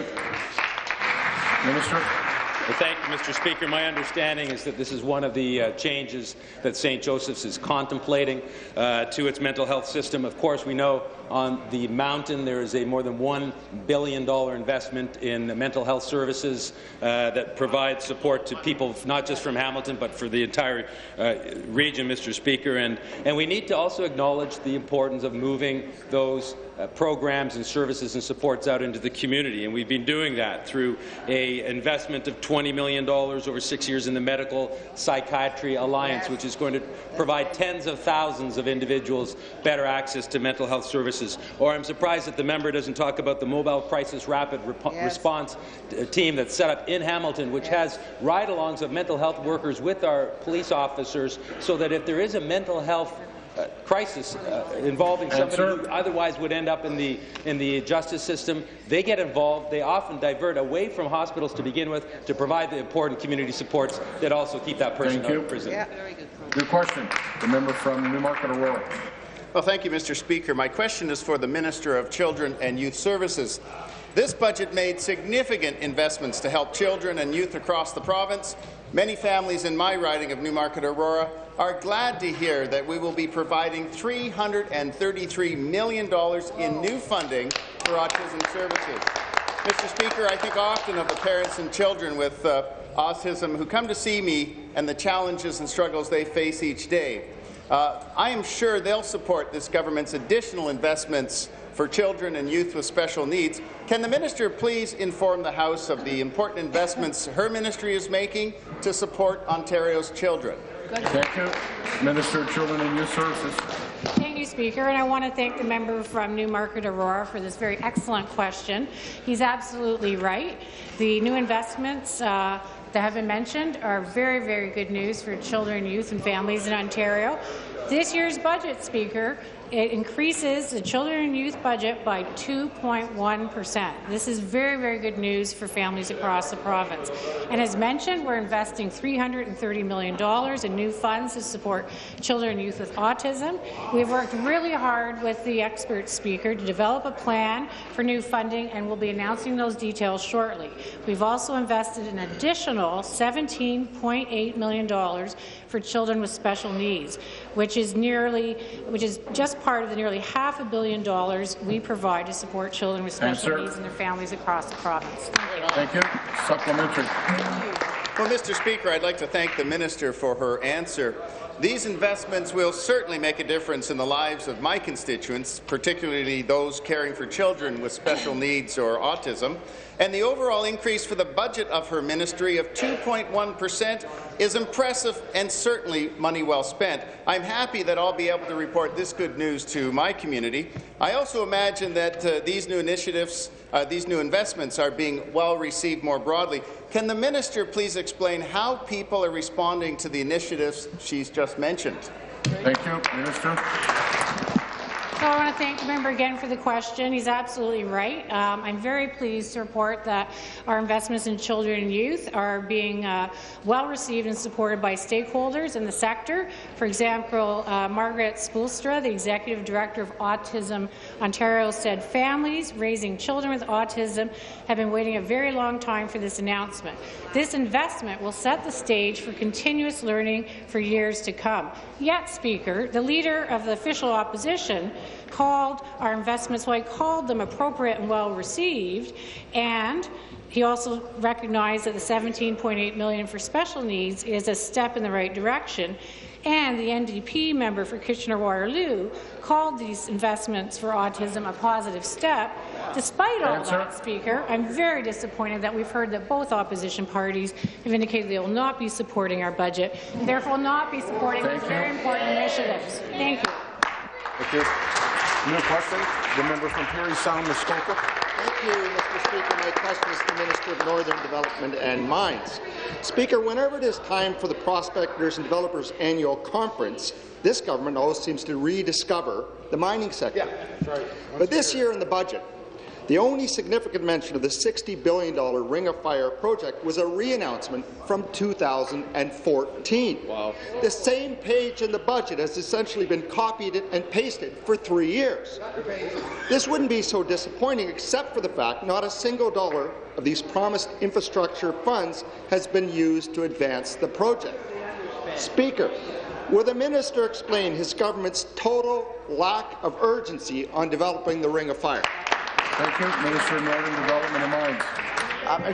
you. Minister. Well, thank you, Mr. Speaker. My understanding is that this is one of the changes that St. Joseph's is contemplating to its mental health system. Of course, we know on the mountain there is a more than $1 billion investment in mental health services that provides support to people not just from Hamilton but for the entire region, Mr. Speaker. And we need to also acknowledge the importance of moving those programs and services and supports out into the community, and we've been doing that through an investment of $20 million over 6 years in the Medical Psychiatry Alliance, which is going to provide tens of thousands of individuals better access to mental health services. Or I'm surprised that the member doesn't talk about the Mobile Crisis Rapid Response Team that's set up in Hamilton, which has ride-alongs of mental health workers with our police officers so that if there is a mental health crisis involving somebody who otherwise would end up in the justice system, they get involved. They often divert away from hospitals to begin with to provide the important community supports that also keep that person out of prison. Yeah. Very good question. The member from Newmarket, Royal. Well, thank you, Mr. Speaker. My question is for the Minister of Children and Youth Services. This budget made significant investments to help children and youth across the province. Many families in my riding of Newmarket Aurora are glad to hear that we will be providing $333 million in new funding for autism services. Mr. Speaker, I think often of the parents and children with autism who come to see me and the challenges and struggles they face each day. I am sure they'll support this government's additional investments for children and youth with special needs. Can the minister please inform the House of the important investments her ministry is making to support Ontario's children? Thank you, Minister of Children and Youth Services. Thank you, Speaker, and I want to thank the member from Newmarket Aurora for this very excellent question. He's absolutely right. The new investments that have been mentioned are very, very good news for children, youth, and families in Ontario. This year's budget, Speaker, it increases the children and youth budget by 2.1%. This is very, very good news for families across the province. And as mentioned, we're investing $330 million in new funds to support children and youth with autism. We've worked really hard with the expert, Speaker, to develop a plan for new funding, and we'll be announcing those details shortly. We've also invested an additional $17.8 million for children with special needs, which is just part of the nearly $500 million we provide to support children with special needs and their families across the province. Thank you. Supplementary. Well, Mr. Speaker, I'd like to thank the minister for her answer. These investments will certainly make a difference in the lives of my constituents, particularly those caring for children with special needs or autism. And the overall increase for the budget of her ministry of 2.1% is impressive and certainly money well spent. I'm happy that I'll be able to report this good news to my community. I also imagine that these new investments are being well received more broadly. Can the minister please explain how people are responding to the initiatives she's just mentioned? Thank you, Minister. So I want to thank the member again for the question. He's absolutely right. I'm very pleased to report that our investments in children and youth are being well received and supported by stakeholders in the sector. For example, Margaret Spoolstra, the Executive Director of Autism Ontario, said families raising children with autism have been waiting a very long time for this announcement. This investment will set the stage for continuous learning for years to come. Yet, Speaker, the Leader of the Official Opposition called our investments, well, he called them appropriate and well-received, and he also recognized that the $17.8 million for special needs is a step in the right direction, and the NDP member for Kitchener-Waterloo called these investments for autism a positive step. Despite all that, Speaker, I'm very disappointed that we've heard that both opposition parties have indicated they will not be supporting our budget, and therefore not be supporting these very important initiatives. Thank you. Thank you. New question, the member from Perry Sound, Muskoka. Thank you, Mr. Speaker. My question is to the Minister of Northern Development and Mines. Speaker, whenever it is time for the Prospectors and Developers Annual Conference, this government always seems to rediscover the mining sector. Yeah, that's right. But this year in the budget, the only significant mention of the $60 billion Ring of Fire project was a re-announcement from 2014. Wow. The same page in the budget has essentially been copied and pasted for 3 years. This wouldn't be so disappointing except for the fact not a single dollar of these promised infrastructure funds has been used to advance the project. Speaker, will the minister explain his government's total lack of urgency on developing the Ring of Fire? Thank you, Minister of Northern Development and Mines.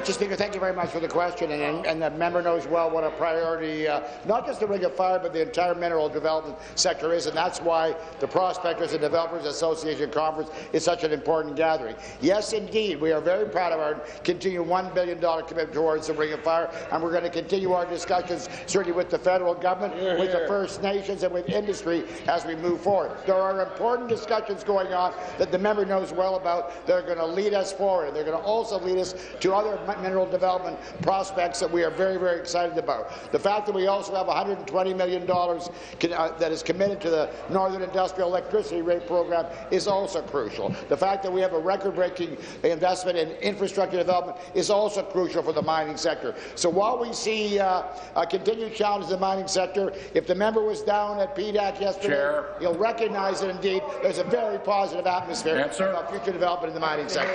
Mr. Speaker, thank you very much for the question, and the member knows well what a priority, not just the Ring of Fire, but the entire mineral development sector is, and that's why the Prospectors and Developers Association Conference is such an important gathering. Yes, indeed, we are very proud of our continued $1 billion commitment towards the Ring of Fire, and we're going to continue our discussions, certainly with the federal government, here, with the First Nations, and with industry as we move forward. There are important discussions going on that the member knows well about. They're going to lead us forward. They're going to also lead us to other mineral development prospects that we are very, very excited about. The fact that we also have $120 million that is committed to the Northern Industrial Electricity Rate Program is also crucial. The fact that we have a record-breaking investment in infrastructure development is also crucial for the mining sector. So while we see a continued challenge in the mining sector, if the member was down at PDAC yesterday, Chair, he'll recognize that indeed there's a very positive atmosphere about future development in the mining sector.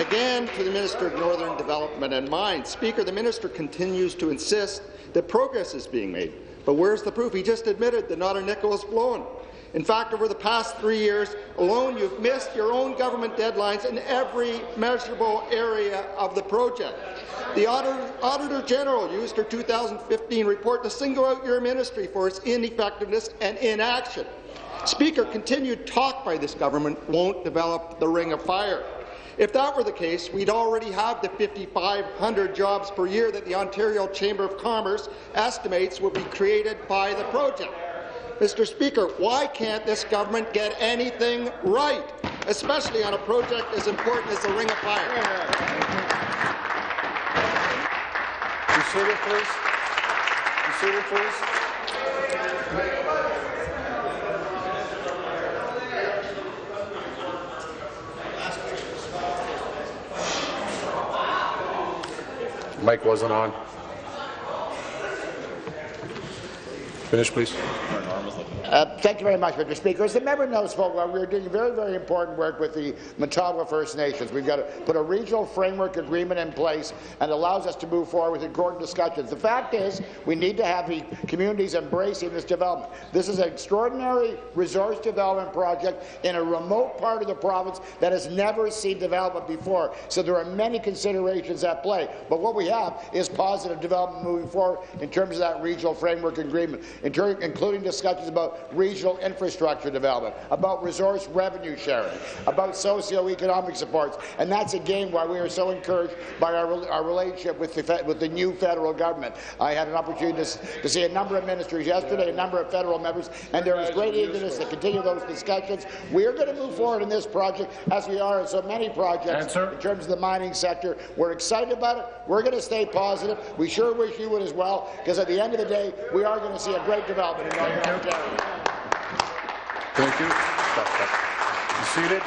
Again, to the Minister of Northern Development and Mines. Speaker, the minister continues to insist that progress is being made. But where's the proof? He just admitted that not a nickel is blown. In fact, over the past 3 years alone, you've missed your own government deadlines in every measurable area of the project. The Auditor General used her 2015 report to single out your ministry for its ineffectiveness and inaction. Speaker, continued talk by this government won't develop the Ring of Fire. If that were the case, we'd already have the 5,500 jobs per year that the Ontario Chamber of Commerce estimates will be created by the project. Mr. Speaker, why can't this government get anything right, especially on a project as important as the Ring of Fire? Consider first. Mic wasn't on. Finish, please. Thank you very much, Mr. Speaker. As the member knows full well, we're doing very, very important work with the Matawa First Nations. We've got to put a regional framework agreement in place and allows us to move forward with important discussions. The fact is, we need to have the communities embracing this development. This is an extraordinary resource development project in a remote part of the province that has never seen development before. So there are many considerations at play. But what we have is positive development moving forward in terms of that regional framework agreement, including discussions about regional infrastructure development, about resource revenue sharing, about socioeconomic supports, and that's again why we are so encouraged by our relationship with the new federal government. I had an opportunity to see a number of ministers yesterday, a number of federal members, and there is great eagerness to continue those discussions. We are going to move forward in this project as we are in so many projects in terms of the mining sector. We're excited about it. We're going to stay positive. We sure wish you would as well, because at the end of the day, we are going to see a great development in Northern Ontario. Thank you. Be seated.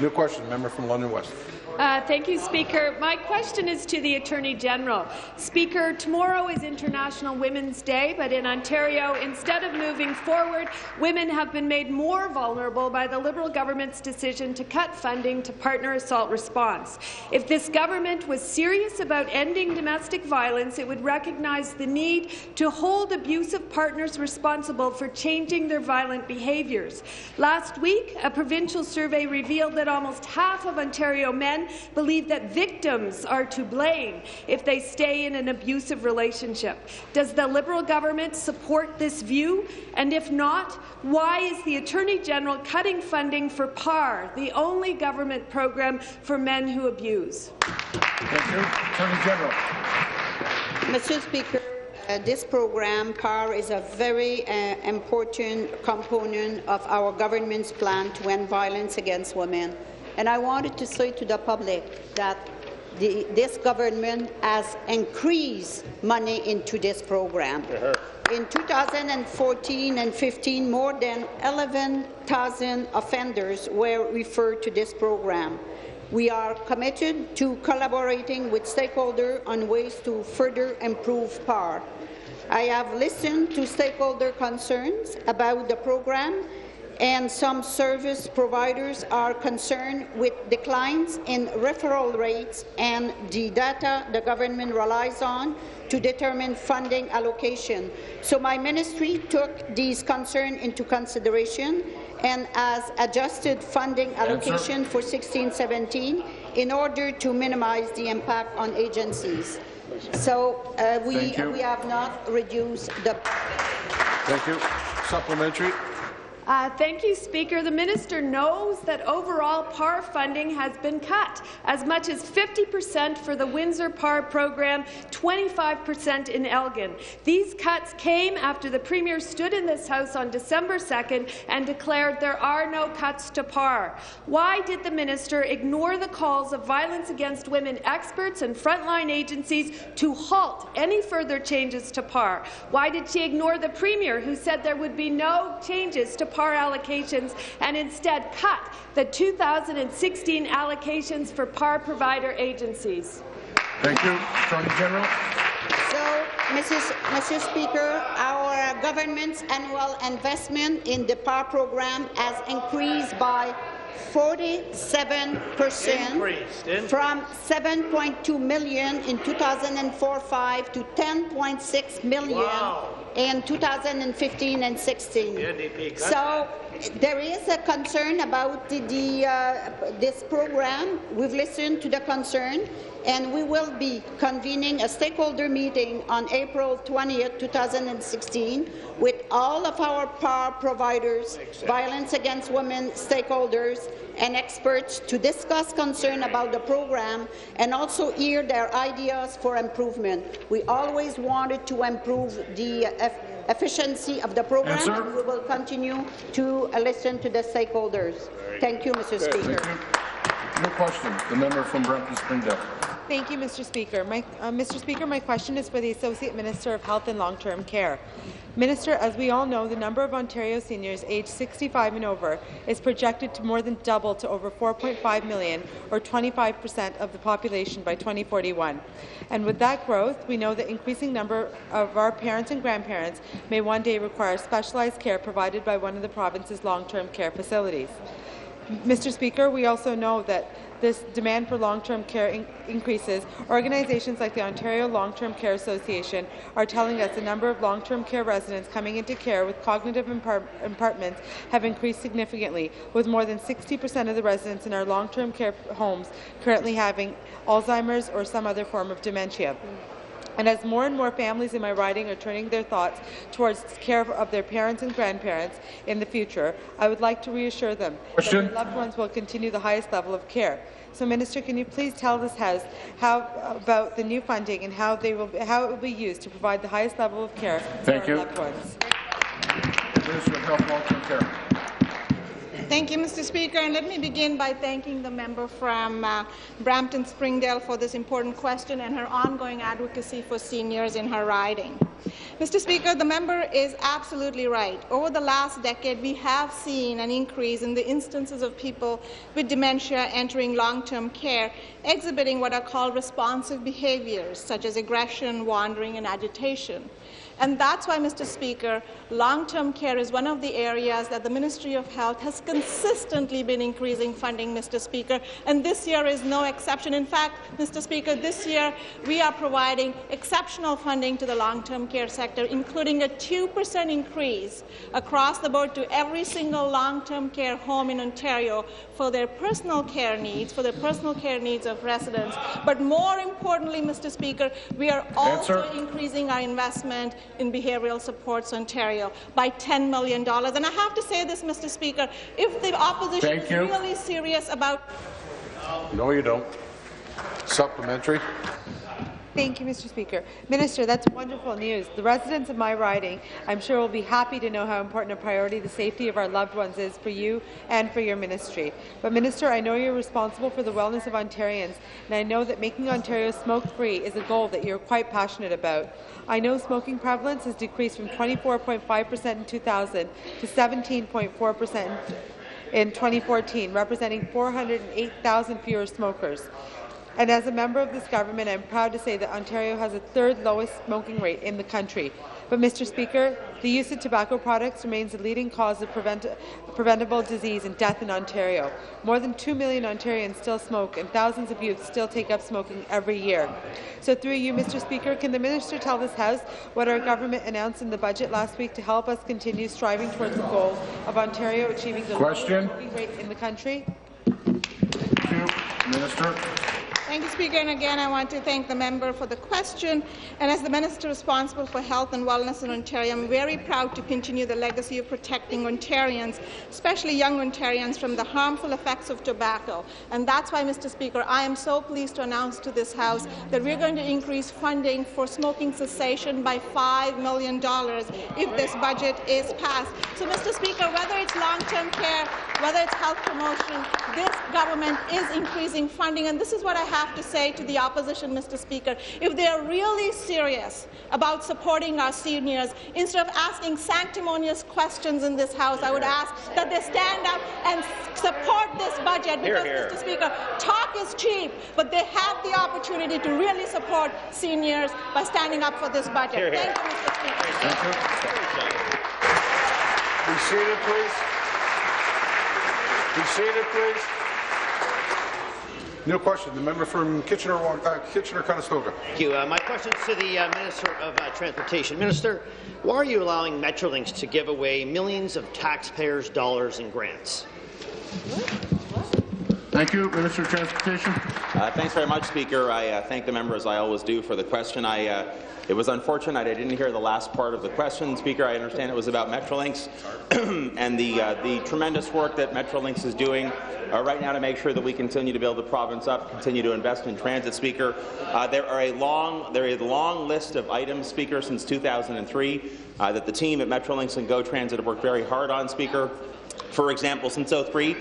New question, member from London West. Thank you, Speaker. My question is to the Attorney General. Speaker, tomorrow is International Women's Day, but in Ontario, instead of moving forward, women have been made more vulnerable by the Liberal government's decision to cut funding to partner assault response. If this government was serious about ending domestic violence, it would recognize the need to hold abusive partners responsible for changing their violent behaviours. Last week, a provincial survey revealed that almost half of Ontario men believe that victims are to blame if they stay in an abusive relationship. Does the Liberal government support this view? And if not, why is the Attorney General cutting funding for PAR, the only government program for men who abuse? Thank you. Attorney General. Mr. Speaker, this program, PAR, is a very important component of our government's plan to end violence against women. And I wanted to say to the public that this government has increased money into this program. In 2014 and 15, more than 11,000 offenders were referred to this program. We are committed to collaborating with stakeholders on ways to further improve PAR. I have listened to stakeholder concerns about the program, and some service providers are concerned with declines in referral rates and the data the government relies on to determine funding allocation. So my ministry took these concerns into consideration and has adjusted funding allocation for 16-17 in order to minimize the impact on agencies. So we have not reduced the— Thank you. Supplementary. Thank you, Speaker. The minister knows that overall PAR funding has been cut, as much as 50% for the Windsor PAR program, 25% in Elgin. These cuts came after the Premier stood in this House on December 2nd and declared there are no cuts to PAR. Why did the minister ignore the calls of violence against women experts and frontline agencies to halt any further changes to PAR? Why did she ignore the Premier, who said there would be no changes to PAR allocations and instead cut the 2016 allocations for PAR provider agencies? Thank you. Attorney General. So, Mr. Speaker, our government's annual investment in the PAR program has increased by 47% from $7.2 million in 2004-05 to $10.6 million in 2015 and 16. So there is a concern about this program. We've listened to the concern, and we will be convening a stakeholder meeting on April 20, 2016, with all of our PAR providers, violence against women stakeholders, and experts to discuss concern about the program and also hear their ideas for improvement. We always wanted to improve the efficiency of the program, and we will continue to listen to the stakeholders. Thank you, Mr. Speaker. You. No question. The member from Brampton-Springdale. Thank you, Mr. Speaker. My question is for the Associate Minister of Health and Long-Term Care. Minister, as we all know, the number of Ontario seniors aged 65 and over is projected to more than double to over 4.5 million, or 25% of the population by 2041. And with that growth, we know the increasing number of our parents and grandparents may one day require specialized care provided by one of the province's long-term care facilities. Mr. Speaker, we also know that this demand for long-term care increases. Organizations like the Ontario Long-Term Care Association are telling us the number of long-term care residents coming into care with cognitive impairments have increased significantly, with more than 60% of the residents in our long-term care homes currently having Alzheimer's or some other form of dementia. And as more and more families in my riding are turning their thoughts towards care of their parents and grandparents in the future, I would like to reassure them that their loved ones will continue the highest level of care. So, Minister, can you please tell this House about the new funding and how it will be used to provide the highest level of care for our loved ones? Minister of Health, Long-Term Care. Thank you, Mr. Speaker, and let me begin by thanking the member from Brampton-Springdale for this important question and her ongoing advocacy for seniors in her riding. Mr. Speaker, the member is absolutely right. Over the last decade, we have seen an increase in the instances of people with dementia entering long-term care, exhibiting what are called responsive behaviors, such as aggression, wandering, and agitation. And that's why, Mr. Speaker, long-term care is one of the areas that the Ministry of Health has consistently been increasing funding, Mr. Speaker, and this year is no exception. In fact, Mr. Speaker, this year we are providing exceptional funding to the long-term care sector, including a 2% increase across the board to every single long-term care home in Ontario for their personal care needs, of residents. But more importantly, Mr. Speaker, we are also increasing our investment in Behavioural Supports Ontario by $10 million. And I have to say this, Mr. Speaker, if the opposition is really serious about... No, you don't. Supplementary. Thank you, Mr. Speaker. Minister, that's wonderful news. The residents of my riding, I'm sure, will be happy to know how important a priority the safety of our loved ones is for you and for your ministry. But, Minister, I know you're responsible for the wellness of Ontarians, and I know that making Ontario smoke-free is a goal that you're quite passionate about. I know smoking prevalence has decreased from 24.5% in 2000 to 17.4% in 2014, representing 408,000 fewer smokers. And as a member of this government, I'm proud to say that Ontario has the third lowest smoking rate in the country. But, Mr. Speaker, the use of tobacco products remains the leading cause of preventable disease and death in Ontario. More than 2 million Ontarians still smoke, and thousands of youth still take up smoking every year. So, through you, Mr. Speaker, can the minister tell this House what our government announced in the budget last week to help us continue striving towards the goal of Ontario achieving the lowest smoking rate in the country? Thank you, Minister. Thank you, Speaker. And again, I want to thank the member for the question. And as the Minister responsible for health and wellness in Ontario, I'm very proud to continue the legacy of protecting Ontarians, especially young Ontarians, from the harmful effects of tobacco. And that's why, Mr. Speaker, I am so pleased to announce to this House that we're going to increase funding for smoking cessation by $5 million if this budget is passed. So, Mr. Speaker, whether it's long-term care, whether it's health promotion, this government is increasing funding. And this is what I have to say to the opposition, Mr. Speaker. If they are really serious about supporting our seniors, instead of asking sanctimonious questions in this House, I would ask that they stand up and support this budget. Because, hear. Mr. Speaker, talk is cheap, but they have the opportunity to really support seniors by standing up for this budget. Hear. Thank you, Mr. Speaker. Be seated, please. Be seated, please. New question. The member from Kitchener-Conestoga. Thank you. My question is to the Minister of Transportation. Minister, why are you allowing Metrolinx to give away millions of taxpayers' dollars in grants? Thank you. Minister of Transportation. Thanks very much, Speaker. I thank the member, as I always do, for the question. It was unfortunate I didn't hear the last part of the question, Speaker. I understand it was about Metrolinx and the tremendous work that Metrolinx is doing right now to make sure that we continue to build the province up, continue to invest in transit, Speaker. There is a long list of items, Speaker, since 2003 that the team at Metrolinx and Go Transit have worked very hard on, Speaker. For example, since 2003,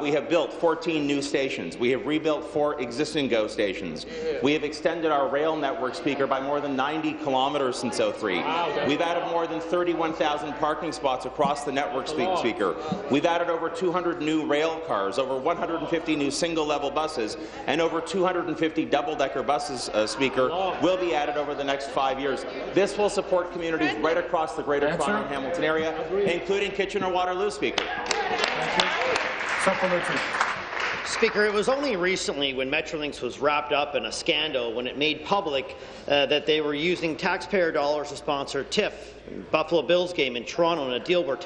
we have built 14 new stations. We have rebuilt 4 existing GO stations. We have extended our rail network, Speaker, by more than 90 kilometres since 2003. We've added more than 31,000 parking spots across the network, Speaker. We've added over 200 new rail cars, over 150 new single-level buses, and over 250 double-decker buses, Speaker, will be added over the next 5 years. This will support communities right across the Greater Toronto and Hamilton area, including Kitchener-Waterloo, Speaker. Supplementary. Speaker, it was only recently when Metrolinx was wrapped up in a scandal when it made public that they were using taxpayer dollars to sponsor TIFF, Buffalo Bills game in Toronto, in a deal where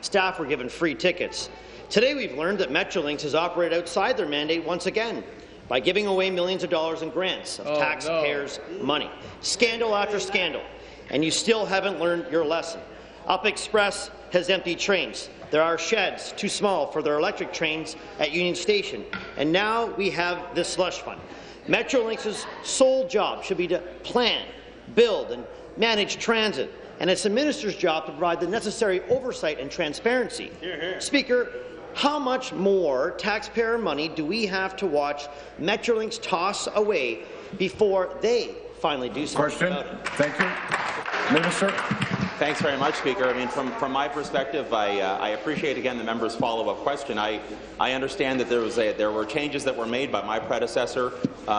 staff were given free tickets. Today we've learned that Metrolinx has operated outside their mandate once again by giving away millions of dollars in grants of taxpayers' money. Scandal after scandal, and you still haven't learned your lesson. Up Express has empty trains. There are sheds too small for their electric trains at Union Station, and now we have this slush fund. Metrolinx's sole job should be to plan, build, and manage transit, and it's the minister's job to provide the necessary oversight and transparency. Hear, hear. Speaker, how much more taxpayer money do we have to watch Metrolinx toss away before they finally do something about it? Thank you, Minister. Thanks very much, Speaker. I mean, from my perspective, I appreciate again the member's follow-up question. I understand that there were changes that were made by my predecessor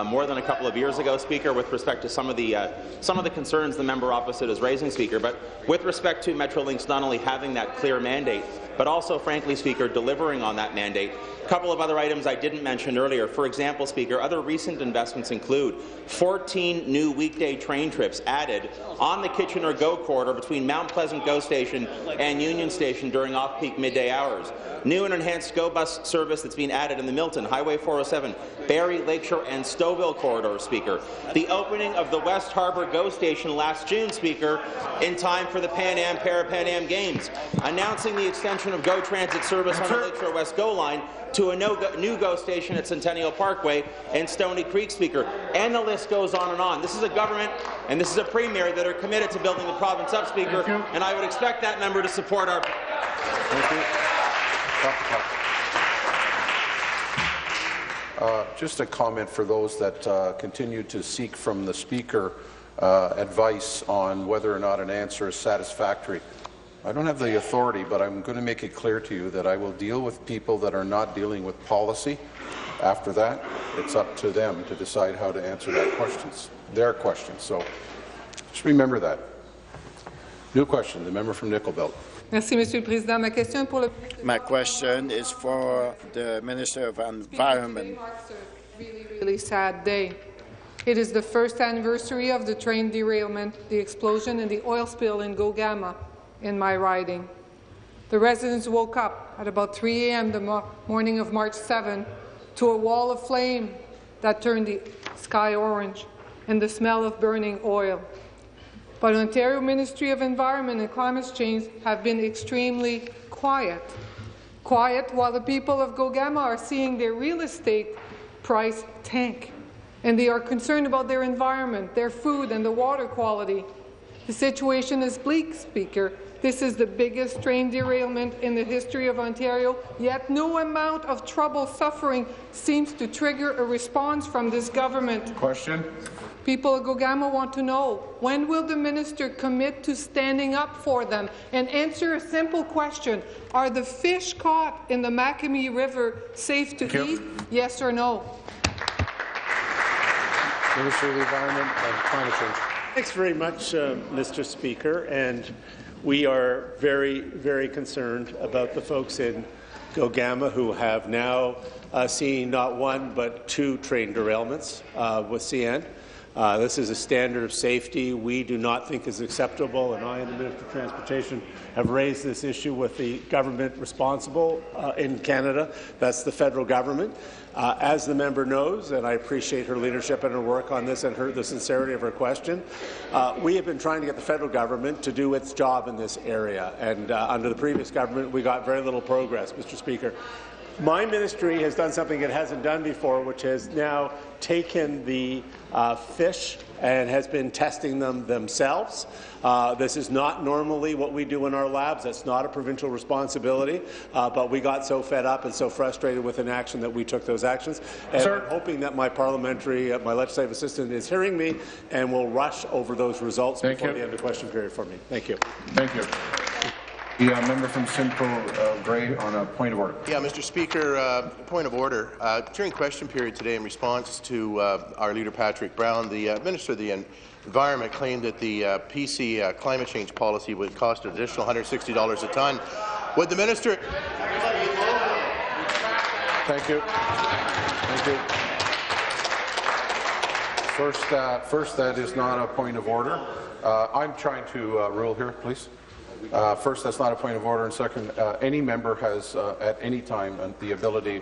more than a couple of years ago, Speaker, with respect to some of the concerns the member opposite is raising, Speaker. But with respect to Metrolinx not only having that clear mandate, but also, frankly, Speaker, delivering on that mandate. A couple of other items I didn't mention earlier. For example, Speaker, other recent investments include 14 new weekday train trips added on the Kitchener GO corridor between Mount Pleasant GO Station and Union Station during off-peak midday hours. New and enhanced GO bus service that's been added in the Milton, Highway 407, Barrie, Lakeshore, and Stouffville corridor, Speaker. The opening of the West Harbour GO Station last June, Speaker, in time for the Pan Am, Para-Pan Am Games. Announcing the extension of GO Transit service on the Lakeshore West GO line to a new GO station at Centennial Parkway and Stony Creek, Speaker. And the list goes on and on. This is a government and this is a premier that are committed to building the province up, Speaker, and I would expect that member to support our— Thank you. Just a comment for those that continue to seek from the Speaker advice on whether or not an answer is satisfactory. I don't have the authority, but I'm going to make it clear to you that I will deal with people that are not dealing with policy. After that, it's up to them to decide how to answer their questions. So just remember that. New question, the member from Nickel Belt. My question is for the Minister of Environment. Today marks a really, really sad day. It is the first anniversary of the train derailment, the explosion, and the oil spill in Gogama, in my riding. The residents woke up at about 3 a.m. the morning of March 7 to a wall of flame that turned the sky orange and the smell of burning oil. But Ontario Ministry of Environment and Climate Change have been extremely quiet. Quiet while the people of Gogama are seeing their real estate price tank, and they are concerned about their environment, their food, and the water quality. The situation is bleak, Speaker. This is the biggest train derailment in the history of Ontario, yet no amount of trouble suffering seems to trigger a response from this government. Question. People of Gogama want to know, when will the minister commit to standing up for them and answer a simple question? Are the fish caught in the Mackinaw River safe to eat? Yes or no? Minister of the Environment and Climate Change. Thanks very much, Mr. Speaker. And we are very, very concerned about the folks in Gogama who have now seen not one but two train derailments with CN. This is a standard of safety we do not think is acceptable, and I and the Minister of Transportation have raised this issue with the government responsible in Canada. That's the federal government. As the member knows, and I appreciate her leadership and her work on this and the sincerity of her question, we have been trying to get the federal government to do its job in this area, and under the previous government we got very little progress, Mr. Speaker. My ministry has done something it hasn't done before, which has now taken the fish and has been testing them themselves. This is not normally what we do in our labs. That's not a provincial responsibility, but we got so fed up and so frustrated with inaction that we took those actions. And I'm hoping that my parliamentary, my legislative assistant is hearing me and will rush over those results before the end of question period for me. Thank you. Thank you. The member from Simcoe Gray on a point of order. Yeah, Mr. Speaker, point of order. During question period today, in response to our leader Patrick Brown, the Minister of the Environment claimed that the PC climate change policy would cost an additional $160 a ton. Would the minister? Thank you. Thank you. First, that is not a point of order. I'm trying to rule here, please. First, that's not a point of order, and second, any member has at any time the ability,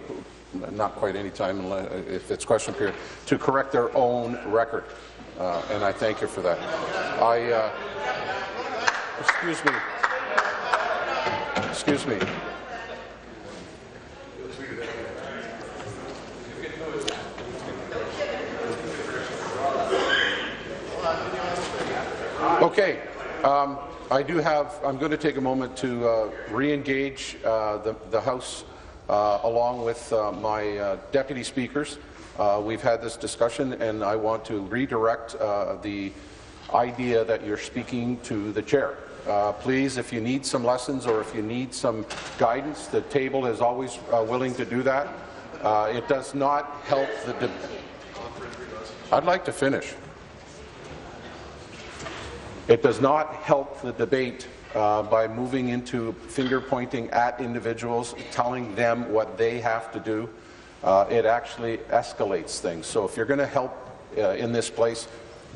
not quite any time if it's question period, to correct their own record, and I thank you for that. Excuse me. Okay. I'm going to take a moment to re-engage the House along with my deputy speakers. We've had this discussion, and I want to redirect the idea that you're speaking to the chair. Please, if you need some lessons or if you need some guidance, the table is always willing to do that. It does not help the debate. I'd like to finish. It does not help the debate by moving into finger-pointing at individuals, telling them what they have to do. It actually escalates things. So if you're going to help in this place,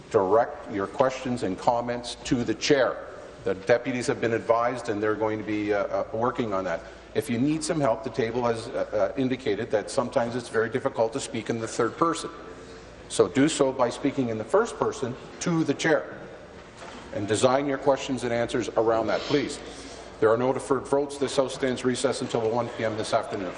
direct your questions and comments to the chair. The deputies have been advised, and they're going to be working on that. If you need some help, the table has indicated that sometimes it's very difficult to speak in the third person. So do so by speaking in the first person to the chair, and design your questions and answers around that, please. There are no deferred votes. This House stands recessed until 1 p.m. this afternoon.